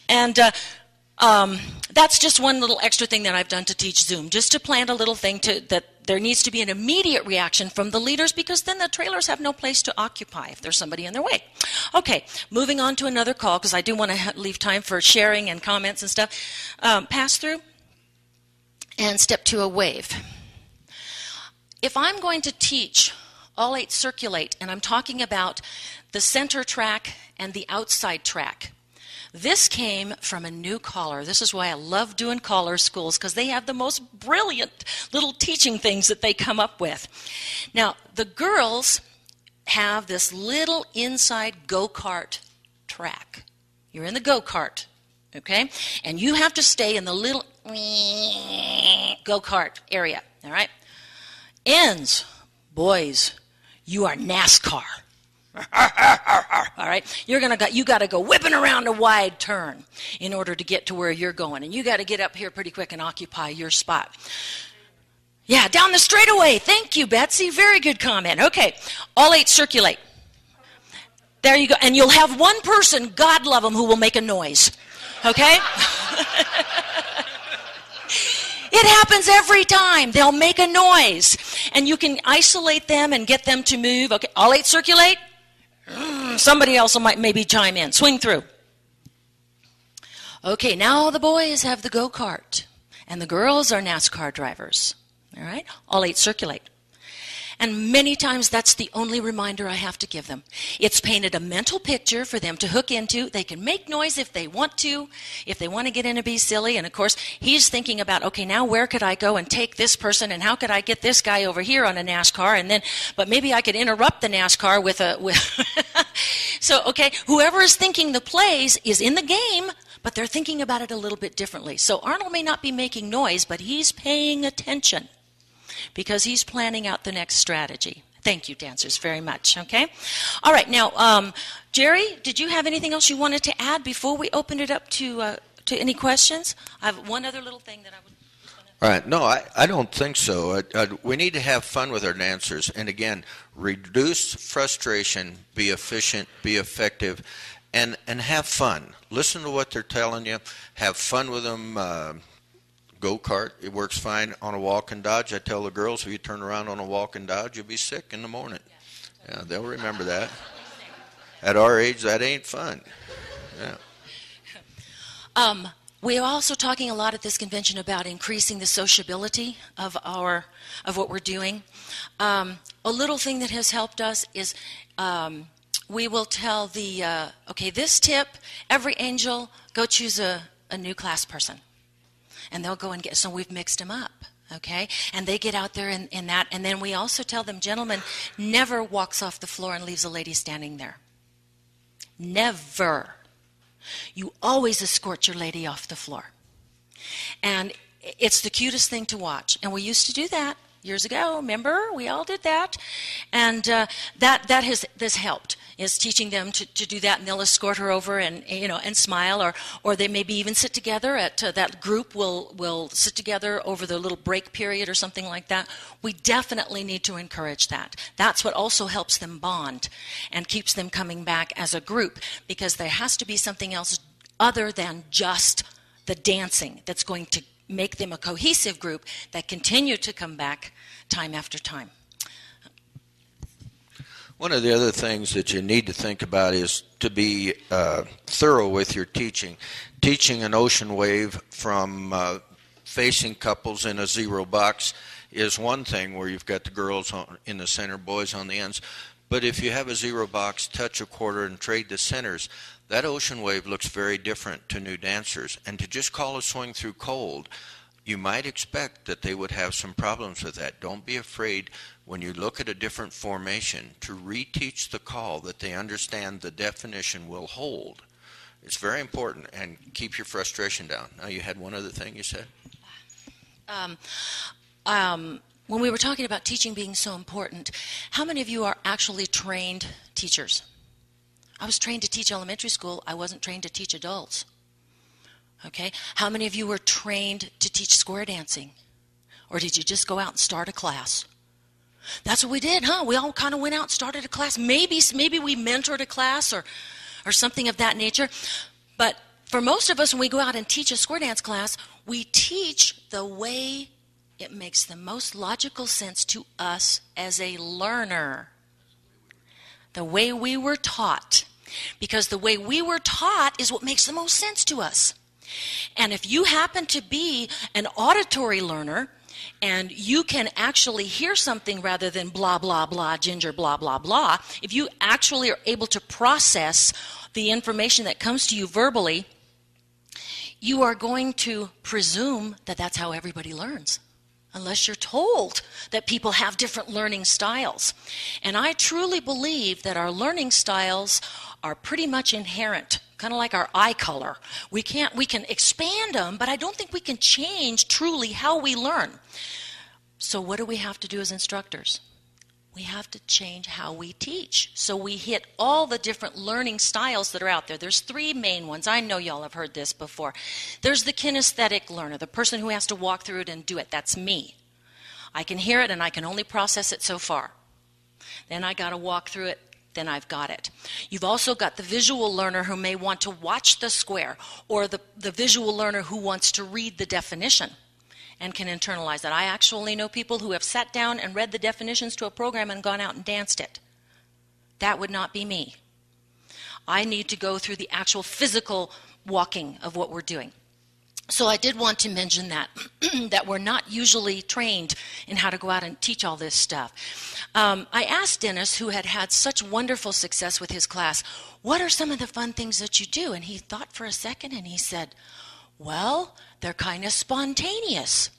And that's just one little extra thing that I've done to teach Zoom, just to plant a little thing that there needs to be an immediate reaction from the leaders, because then the trailers have no place to occupy if there's somebody in their way. Okay, moving on to another call, because I do want to leave time for sharing and comments and stuff. Pass through and step to a wave. If I'm going to teach all 8 circulate, and I'm talking about the center track and the outside track, this came from a new caller. This is why I love doing caller schools, because they have the most brilliant little teaching things that they come up with. Now, the girls have this little inside go-kart track. You're in the go-kart, okay? And you have to stay in the little go-kart area, all right? Ends, boys, you are NASCAR. All right, you gotta go whipping around a wide turn in order to get to where you're going, and you gotta get up here pretty quick and occupy your spot. Yeah, down the straightaway. Thank you, Betsy. Very good comment. Okay, all 8 circulate. There you go, and you'll have one person, God love them, who will make a noise. Okay. It happens every time. They'll make a noise, and you can isolate them and get them to move. Okay, all 8 circulate. Somebody else might maybe chime in. Swing through. Okay, now the boys have the go-kart, and the girls are NASCAR drivers. All right? All 8 circulate. And many times that's the only reminder I have to give them. It's painted a mental picture for them to hook into. They can make noise if they want to, get in and be silly. And, of course, he's thinking about, okay, now where could I go and take this person, and how could I get this guy over here on a NASCAR? And then, but maybe I could interrupt the NASCAR with So, okay, whoever is thinking the plays is in the game, but they're thinking about it a little bit differently. So Arnold may not be making noise, but he's paying attention, because he's planning out the next strategy. Thank you, dancers, very much, okay? All right, now, Jerry, did you have anything else you wanted to add before we opened it up to any questions? I have one other little thing that I would... All right, no, I don't think so. We need to have fun with our dancers. And again, reduce frustration, be efficient, be effective, and have fun. Listen to what they're telling you, have fun with them. Go-kart, it works fine on a walk and dodge. I tell the girls, if you turn around on a walk and dodge, you'll be sick in the morning. Yeah, they'll remember that. At our age, that ain't fun. Yeah. We're also talking a lot at this convention about increasing the sociability of what we're doing. A little thing that has helped us is we will tell the okay, this tip, every angel, go choose a new class person. And they'll go and get, so we've mixed them up, okay? And they get out there in that. And then we also tell them, gentlemen, never walks off the floor and leaves a lady standing there. Never. You always escort your lady off the floor. And it's the cutest thing to watch. And we used to do that years ago, remember? We all did that. And that has helped, is teaching them to do that, and they'll escort her over and smile, or they maybe even sit together at that group will sit together over the little break period or something like that. We definitely need to encourage that. That's what also helps them bond and keeps them coming back as a group, because there has to be something else other than just the dancing that's going to make them a cohesive group that continue to come back time after time. One of the other things that you need to think about is to be thorough with your teaching. Teaching an ocean wave from facing couples in a zero box is one thing, where you've got the girls in the center, boys on the ends. But if you have a zero box, touch a quarter and trade the centers, that ocean wave looks very different to new dancers. And to just call a swing through cold, you might expect that they would have some problems with that. Don't be afraid, when you look at a different formation, to reteach the call that they understand the definition will hold. It's very important, and keep your frustration down. Now, you had one other thing you said? When we were talking about teaching being so important, how many of you are actually trained teachers? I was trained to teach elementary school. I wasn't trained to teach adults. Okay, how many of you were trained to teach square dancing? Or did you just go out and start a class? That's what we did, huh? We all kind of went out and started a class. Maybe we mentored a class or something of that nature. But for most of us, when we go out and teach a square dance class, we teach the way it makes the most logical sense to us as a learner. The way we were taught. Because the way we were taught is what makes the most sense to us. And if you happen to be an auditory learner, and you can actually hear something rather than blah, blah, blah, ginger, blah, blah, blah, if you actually are able to process the information that comes to you verbally, you are going to presume that that's how everybody learns, unless you're told that people have different learning styles. And I truly believe that our learning styles are pretty much inherent, kind of like our eye color. We can expand them, but I don't think we can change truly how we learn. So what do we have to do as instructors? We have to change how we teach, so we hit all the different learning styles that are out there. There's three main ones. I know y'all have heard this before. There's the kinesthetic learner, the person who has to walk through it and do it. That's me. I can hear it and I can only process it so far. Then I got to walk through it. Then I've got it. You've also got the visual learner who may want to watch the square, or the visual learner who wants to read the definition and can internalize that. I actually know people who have sat down and read the definitions to a program and gone out and danced it. That would not be me. I need to go through the actual physical walking of what we're doing. So I did want to mention that, that we're not usually trained in how to go out and teach all this stuff. I asked Dennis, who had had such wonderful success with his class, what are some of the fun things that you do? And he thought for a second and he said, well, they're kind of spontaneous.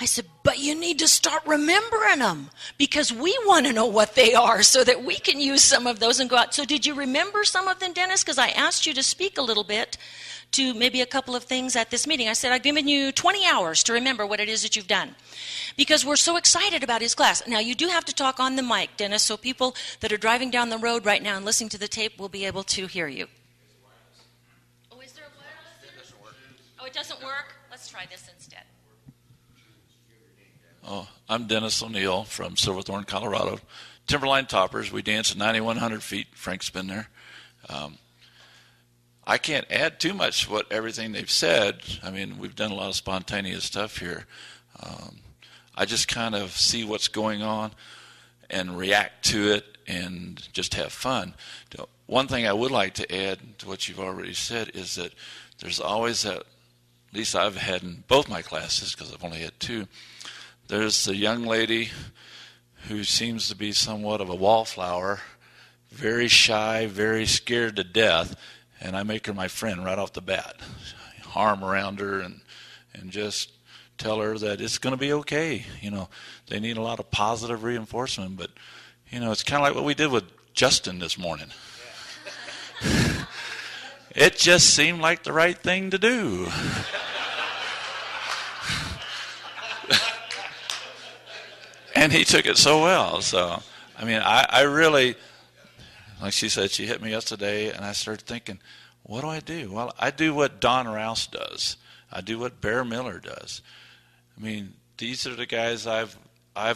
I said, but you need to start remembering them, because we want to know what they are so that we can use some of those and go out. So did you remember some of them, Dennis? Because I asked you to speak a little bit to maybe a couple of things at this meeting. I said, I've given you 20 hours to remember what it is that you've done, because we're so excited about his class. Now, you do have to talk on the mic, Dennis, so people that are driving down the road right now and listening to the tape will be able to hear you. Oh, is there a wireless? It doesn't work. Oh, it doesn't work? Let's try this instead. Oh, I'm Dennis O'Neil from Silverthorne, Colorado. Timberline Toppers. We dance at 9,100 feet. Frank's been there. I can't add too much to what everything they've said. I mean, we've done a lot of spontaneous stuff here. I just kind of see what's going on and react to it and just have fun. One thing I would like to add to what you've already said is that there's always that, at least I've had in both my classes, because I've only had two, there's the young lady who seems to be somewhat of a wallflower, very shy, very scared to death, and I make her my friend right off the bat. Arm around her and just tell her that it's going to be okay. You know, they need a lot of positive reinforcement, but, you know, it's kind of like what we did with Justin this morning. Yeah. It just seemed like the right thing to do. And he took it so well. So, I mean, I really... Like she said, she hit me yesterday, and I started thinking, what do I do? Well, I do what Don Rouse does. I do what Bear Miller does. I mean, these are the guys I've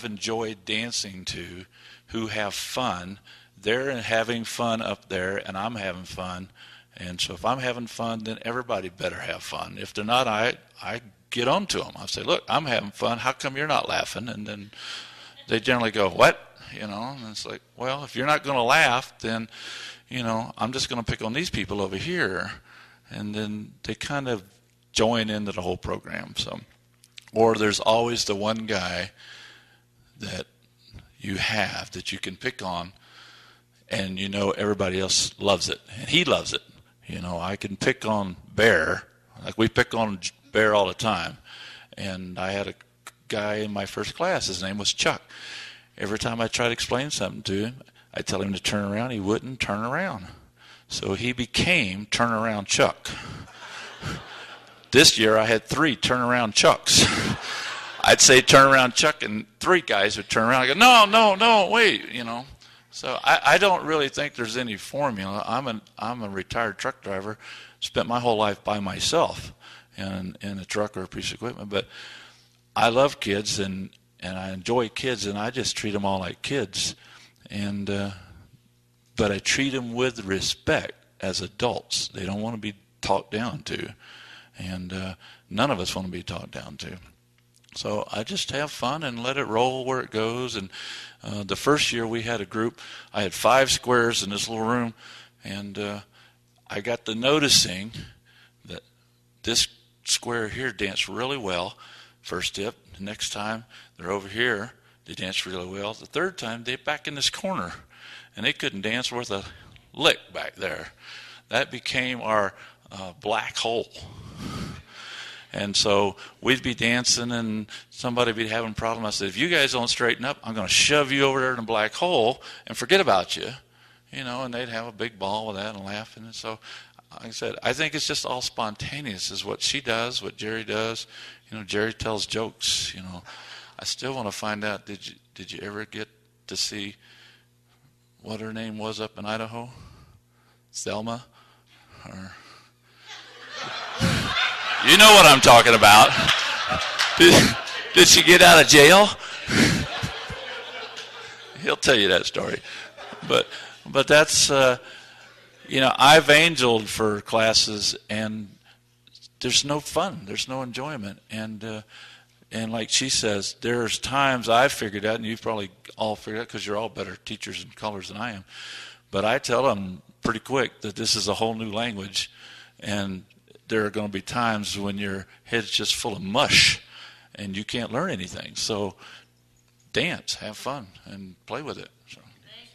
enjoyed dancing to who have fun. They're having fun up there, and I'm having fun. And so if I'm having fun, then everybody better have fun. If they're not, I get on to them. I say, look, I'm having fun. How come you're not laughing? And then they generally go, what? You know, and it's like, well, if you're not going to laugh, then, you know, I'm just going to pick on these people over here. And then they kind of join into the whole program. So, or there's always the one guy that you have that you can pick on, and you know everybody else loves it, and he loves it. You know, I can pick on Bear, like we pick on Bear all the time. And I had a guy in my first class, his name was Chuck. Every time I try to explain something to him, I tell him to turn around. He wouldn't turn around. So he became Turnaround Chuck. This year I had 3 Turnaround Chucks. I'd say Turnaround Chuck, and three guys would turn around and go, no, wait, you know. So I don't really think there's any formula. I'm a retired truck driver, spent my whole life by myself in a truck or a piece of equipment. But I love kids, and I enjoy kids, and I just treat them all like kids. And but I treat them with respect as adults. They don't want to be talked down to, and none of us want to be talked down to. So I just have fun and let it roll where it goes. And the first year we had a group. I had 5 squares in this little room, and I got to noticing that this square here danced really well. First dip. The next time they're over here, they danced really well. The third time they're back in this corner, and they couldn't dance worth a lick back there. That became our black hole. And so we'd be dancing, and somebody would be having a problem. I said, if you guys don't straighten up, I'm going to shove you over there in a black hole and forget about you. You know, and they'd have a big ball with that and laughing. And so, like I said, I think it's just all spontaneous is what she does, what Jerry does. You know, Jerry tells jokes, you know. I still want to find out, did you ever get to see what her name was up in Idaho? Selma? Or... You know what I'm talking about. Did she get out of jail? He'll tell you that story. But that's, you know, I've angeled for classes, and there's no fun. There's no enjoyment. And like she says, there's times I've figured out, and you've probably all figured out because you're all better teachers and callers than I am. But I tell them pretty quick that this is a whole new language, and there are going to be times when your head's just full of mush and you can't learn anything. So dance, have fun, and play with it. So. Thank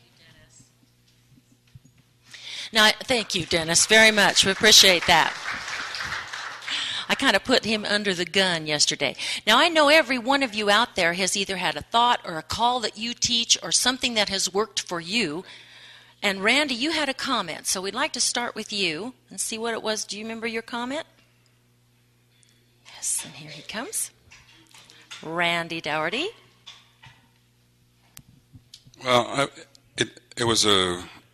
you, Dennis. Now, thank you, Dennis, very much. We appreciate that. I kind of put him under the gun yesterday. Now, I know every one of you out there has either had a thought or a call that you teach or something that has worked for you. And Randy, you had a comment, so we'd like to start with you and see what it was. Do you remember your comment? Yes, and here he comes. Randy Dougherty. Well, it was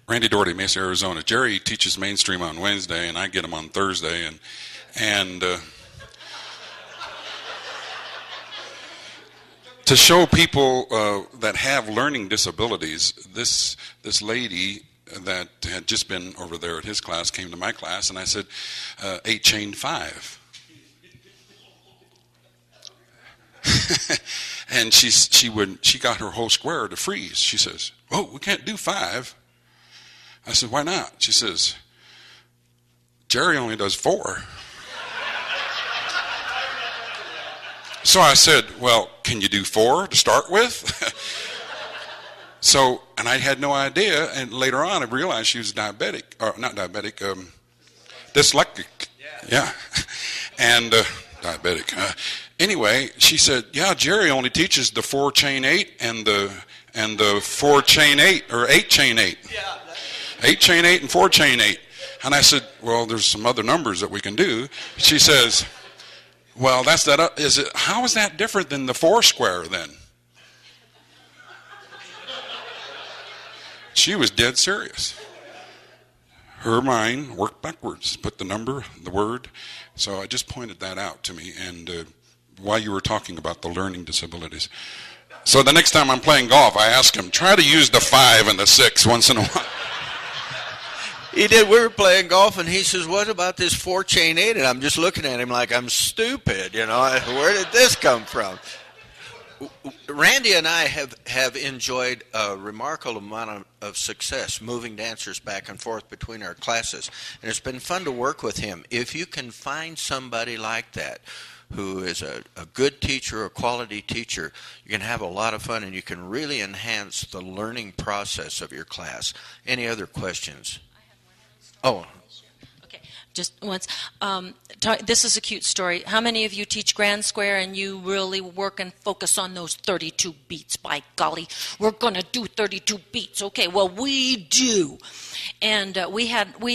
Randy Dougherty, Mesa, Arizona. Jerry teaches mainstream on Wednesday, and I get him on Thursday, and to show people that have learning disabilities, this lady that had just been over there at his class came to my class, and I said, 8 chain 5. And she got her whole square to freeze. She says, "Oh, we can't do 5." I said, "Why not?" She says, "Jerry only does 4." So I said, well, can you do 4 to start with? So, and I had no idea, and later on I realized she was diabetic, or not diabetic, dyslexic. Yeah. And diabetic. Anyway, she said, yeah, Jerry only teaches the 4 chain 8 and the 4 chain 8 or 8 chain 8. Yeah. 8 chain 8 and 4 chain 8. And I said, well, there's some other numbers that we can do. She says, well, that's that. Is it? How is that different than the 4 square then? She was dead serious. Her mind worked backwards. Put the number, the word. So I just pointed that out to me, and while you were talking about the learning disabilities. So the next time I'm playing golf, I ask him, try to use the 5 and the 6 once in a while. He did. We were playing golf, and he says, what about this 4 chain 8? And I'm just looking at him like I'm stupid, you know. Where did this come from? Randy and I have enjoyed a remarkable amount of success moving dancers back and forth between our classes. And it's been fun to work with him. If you can find somebody like that who is a good teacher, a quality teacher, you can have a lot of fun, and you can really enhance the learning process of your class. Any other questions? Oh, okay. Just once. This is a cute story. How many of you teach Grand Square and you really work and focus on those 32 beats? By golly, we're gonna do 32 beats. Okay, well we do, and we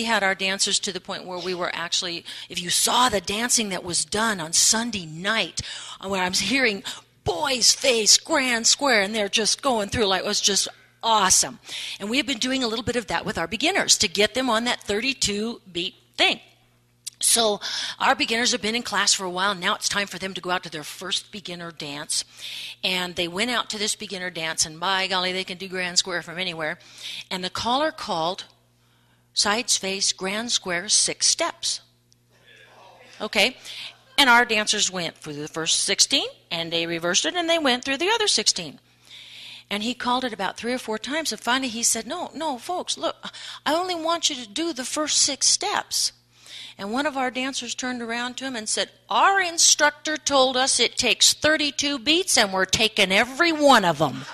had our dancers to the point where we were actually, if you saw the dancing that was done on Sunday night, where I was hearing boy's face grand square, and they're just going through like it was just awesome. And we have been doing a little bit of that with our beginners to get them on that 32-beat thing. So our beginners have been in class for a while. Now it's time for them to go out to their first beginner dance. And they went out to this beginner dance, and by golly, they can do grand square from anywhere. And the caller called sides face grand square 6 steps. Okay. And our dancers went through the first 16, and they reversed it, and they went through the other 16. And he called it about 3 or 4 times, and finally he said, no, folks, look, I only want you to do the first 6 steps. And one of our dancers turned around to him and said, our instructor told us it takes 32 beats, and we're taking every one of them.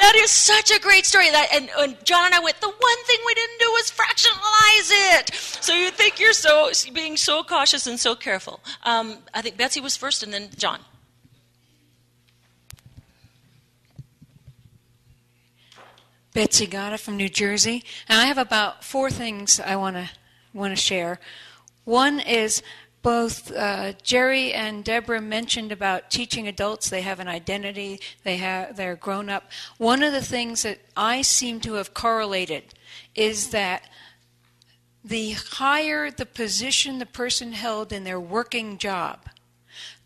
That is such a great story. And John and I went, the one thing we didn't do was fractionalize it. So you think you're being so cautious and so careful. I think Betsy was first, and then John. Betsy Gatta from New Jersey, and I have about 4 things I want to share. One is both Jerry and Deborah mentioned about teaching adults. They have an identity. They're grown up. One of the things that I seem to have correlated is that the higher the position the person held in their working job,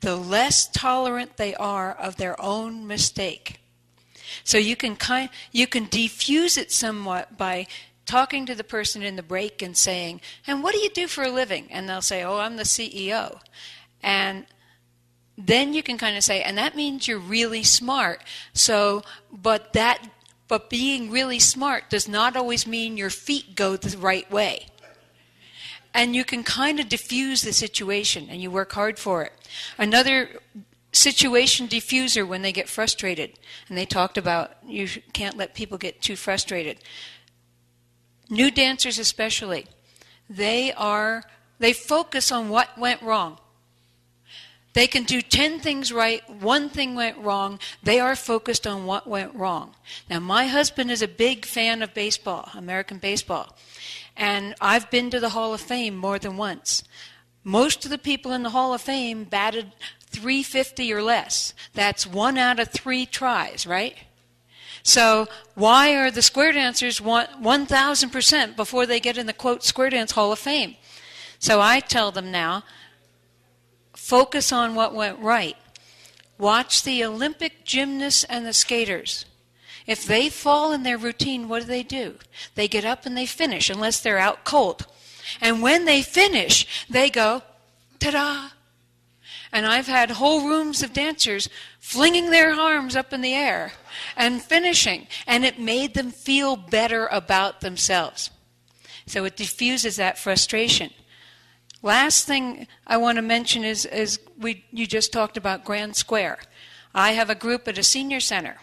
the less tolerant they are of their own mistake. So you can diffuse it somewhat by talking to the person in the break and saying, and what do you do for a living? And they'll say, oh, I'm the CEO. And then you can kind of say, and that means you're really smart. So, but being really smart does not always mean your feet go the right way. And you can kind of diffuse the situation, and you work hard for it. Another situation diffuser, when they get frustrated, and they talked about you can't let people get too frustrated. New dancers especially, they focus on what went wrong. They can do 10 things right, 1 thing went wrong. They are focused on what went wrong. Now, my husband is a big fan of baseball, American baseball, and I've been to the Hall of Fame more than once. Most of the people in the Hall of Fame batted .350 or less. That's 1 out of 3 tries, right? So why are the square dancers 1,000% before they get in the, quote, Square Dance Hall of Fame? So I tell them now, focus on what went right. Watch the Olympic gymnasts and the skaters. If they fall in their routine, what do? They get up and they finish, unless they're out cold. And when they finish, they go, ta-da. And I've had whole rooms of dancers flinging their arms up in the air and finishing. And it made them feel better about themselves. So it diffuses that frustration. Last thing I want to mention is you just talked about grand square. I have a group at a senior center.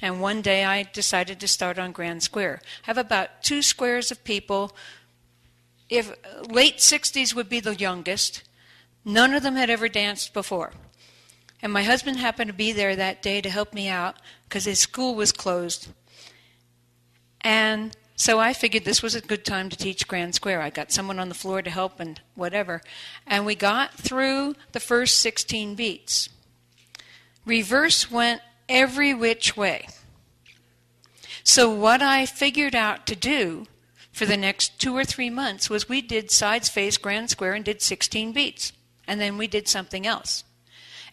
And one day I decided to start on grand square. I have about 2 squares of people. If late 60s would be the youngest. None of them had ever danced before. And my husband happened to be there that day to help me out because his school was closed. And so I figured this was a good time to teach grand square. I got someone on the floor to help and whatever. And we got through the first 16 beats. Reverse went every which way. So what I figured out to do for the next 2 or 3 months was we did sides face grand square and did 16 beats. And then we did something else.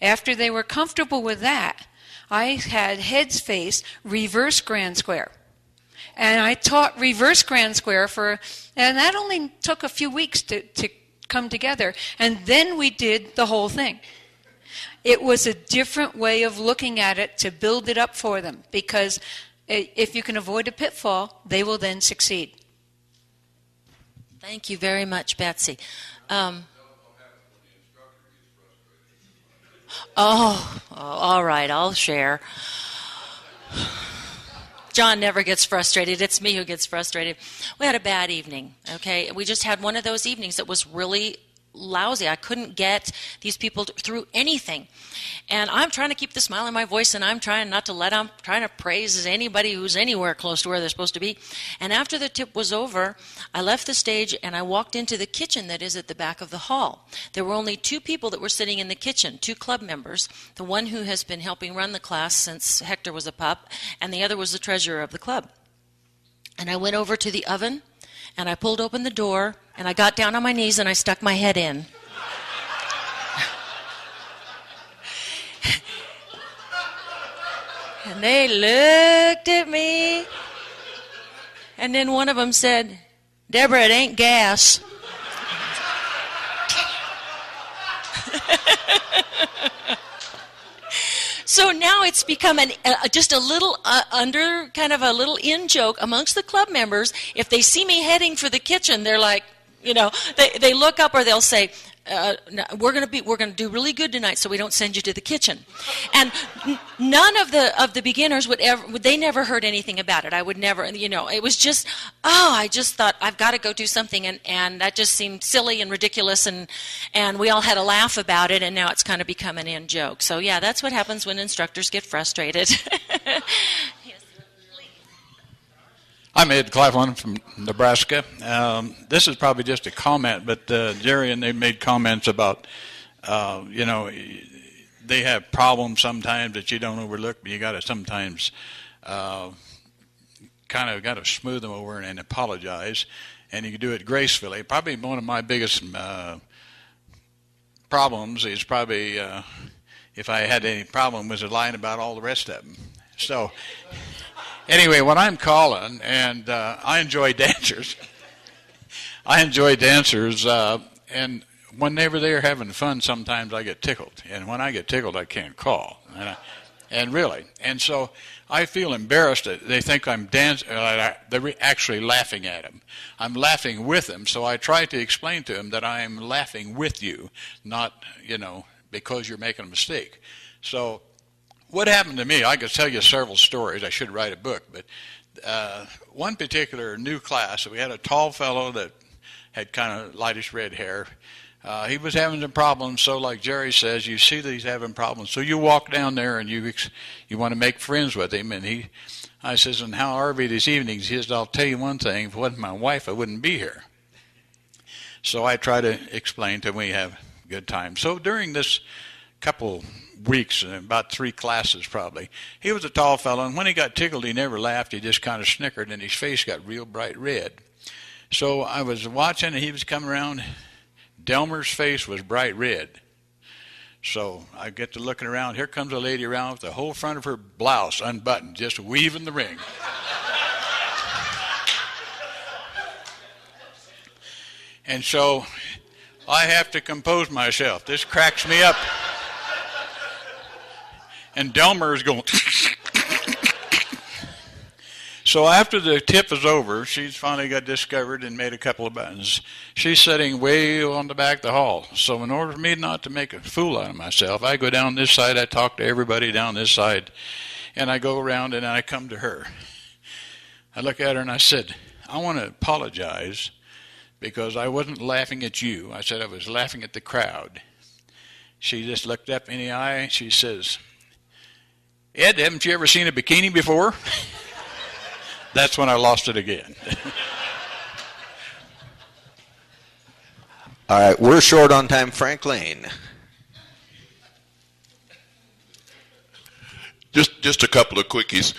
After they were comfortable with that, I had heads face reverse grand square. And I taught reverse grand square and that only took a few weeks to come together. And then we did the whole thing. It was a different way of looking at it to build it up for them, because if you can avoid a pitfall, they will then succeed. Thank you very much, Betsy. All right, I'll share. John never gets frustrated. It's me who gets frustrated. We had a bad evening, okay? We just had one of those evenings that was really lousy. I couldn't get these people through anything. And I'm trying to keep the smile in my voice, and I'm trying not to let them, trying to praise anybody who's anywhere close to where they're supposed to be. And after the tip was over, I left the stage and I walked into the kitchen that is at the back of the hall. There were only two people that were sitting in the kitchen, two club members, the one who has been helping run the class since Hector was a pup, and the other was the treasurer of the club. And I went over to the oven, and I pulled open the door, and I got down on my knees, and I stuck my head in. And they looked at me, and then one of them said, "Deborah, it ain't gas." So now it's become just a little in-joke amongst the club members. If they see me heading for the kitchen, they're like, you know, they look up, or they'll say, no, we're going to do really good tonight, so we don't send you to the kitchen. And none of the beginners would ever heard anything about it. I would never, you know, it was just, oh, I just thought, I've got to go do something, and that just seemed silly and ridiculous, and we all had a laugh about it, and now it's kind of become an in joke. So yeah, that's what happens when instructors get frustrated. Yes, please. I'm Ed Clifton from Nebraska. This is probably just a comment, but Jerry and they made comments about, you know, they have problems sometimes that you don't overlook, but you got to sometimes kind of got to smooth them over and apologize, and you can do it gracefully. Probably one of my biggest problems is probably if I had any problem was lying about all the rest of them. So anyway, when I'm calling, and I enjoy dancers, and whenever they're having fun, sometimes I get tickled, and when I get tickled, I can't call, and so I feel embarrassed that they think I'm dancing. They're actually laughing at them. I'm laughing with them, so I try to explain to them that I'm laughing with you, not, you know, because you're making a mistake. So what happened to me, I could tell you several stories. I should write a book, but one particular new class, we had a tall fellow that had kind of lightish red hair. He was having some problems, so like Jerry says, you see that he's having problems, so you walk down there and you want to make friends with him. And I says, "And how are we this evening?" He says, "I'll tell you one thing, if it wasn't my wife, I wouldn't be here." So I try to explain to him we have a good time. So during this couple weeks, about three classes probably, he was a tall fellow, and when he got tickled, he never laughed, he just kind of snickered, and his face got real bright red. So I was watching, and he was coming around. Delmer's face was bright red. So I get to looking around. Here comes a lady around with the whole front of her blouse unbuttoned, just weaving the ring. And so I have to compose myself. This cracks me up. And Delmer's going. So after the tip is over, she's finally got discovered and made a couple of buttons. She's sitting way on the back of the hall. So in order for me not to make a fool out of myself, I go down this side, I talk to everybody down this side, and I go around and I come to her. I look at her and I said, "I want to apologize because I wasn't laughing at you. I said I was laughing at the crowd." She just looked up in the eye. She says, "Ed, haven't you ever seen a bikini before?" That's when I lost it again. All right, we're short on time. Frank Lane. Just a couple of quickies.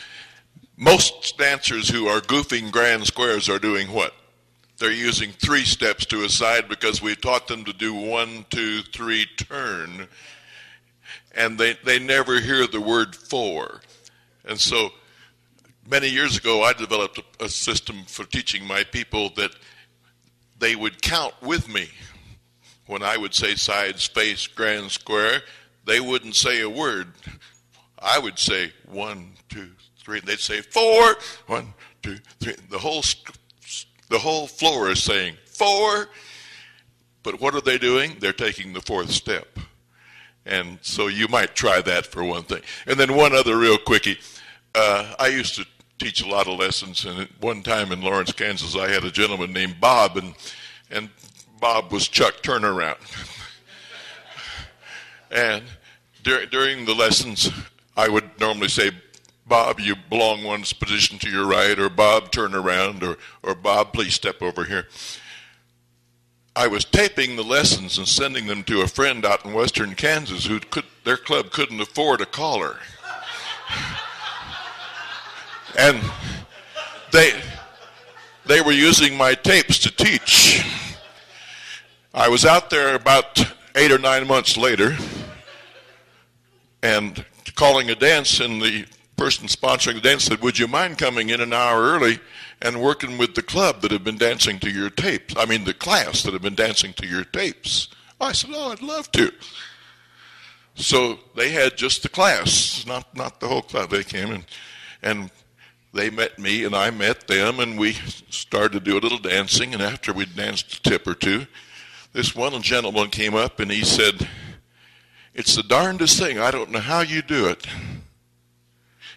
Most dancers who are goofing grand squares are doing what? They're using three steps to a side because we taught them to do 1, 2, 3, turn. And they never hear the word four. And so many years ago, I developed a system for teaching my people that they would count with me. When I would say sides, face, grand square, they wouldn't say a word. I would say 1, 2, 3, and they'd say 4, 1, 2, 3. The whole floor is saying 4, but what are they doing? They're taking the fourth step. And so you might try that for one thing. And then one other real quickie. I used to teach a lot of lessons, and at one time in Lawrence, Kansas, I had a gentleman named Bob, and Bob was Chuck Turnaround. And during the lessons, I would normally say, Bob, you belong one position to your right, or Bob, turn around, or Bob, please step over here. I was taping the lessons and sending them to a friend out in western Kansas who could, their club couldn't afford a caller. And they were using my tapes to teach. I was out there about 8 or 9 months later and calling a dance, and the person sponsoring the dance said, would you mind coming in an hour early and working with the club that had been dancing to your tapes? I mean, the class that had been dancing to your tapes. I said, oh, I'd love to. So they had just the class, not the whole club. They came in, and they met me, and I met them, and we started to do a little dancing, and after we'd danced a tip or two, this one gentleman came up, and he said, it's the darndest thing. I don't know how you do it.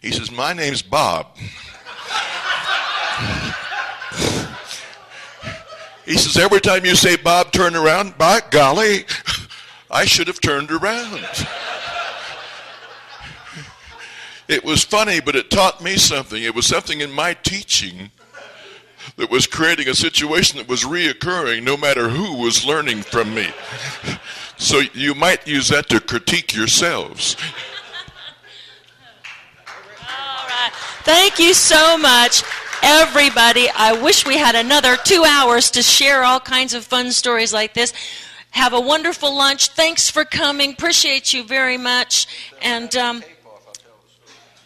He says, my name's Bob. He says, every time you say, Bob, turn around, by golly, I should have turned around. It was funny, but it taught me something. It was something in my teaching that was creating a situation that was reoccurring no matter who was learning from me. So you might use that to critique yourselves. All right. Thank you so much, everybody. I wish we had another 2 hours to share all kinds of fun stories like this. Have a wonderful lunch. Thanks for coming. Appreciate you very much. And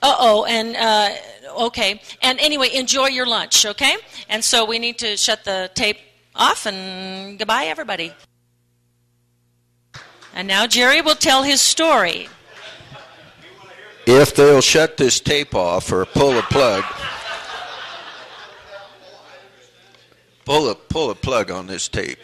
okay. And anyway, enjoy your lunch, okay? And so we need to shut the tape off, and goodbye, everybody. And now Jerry will tell his story. If they'll shut this tape off or pull a plug, pull a plug on this tape.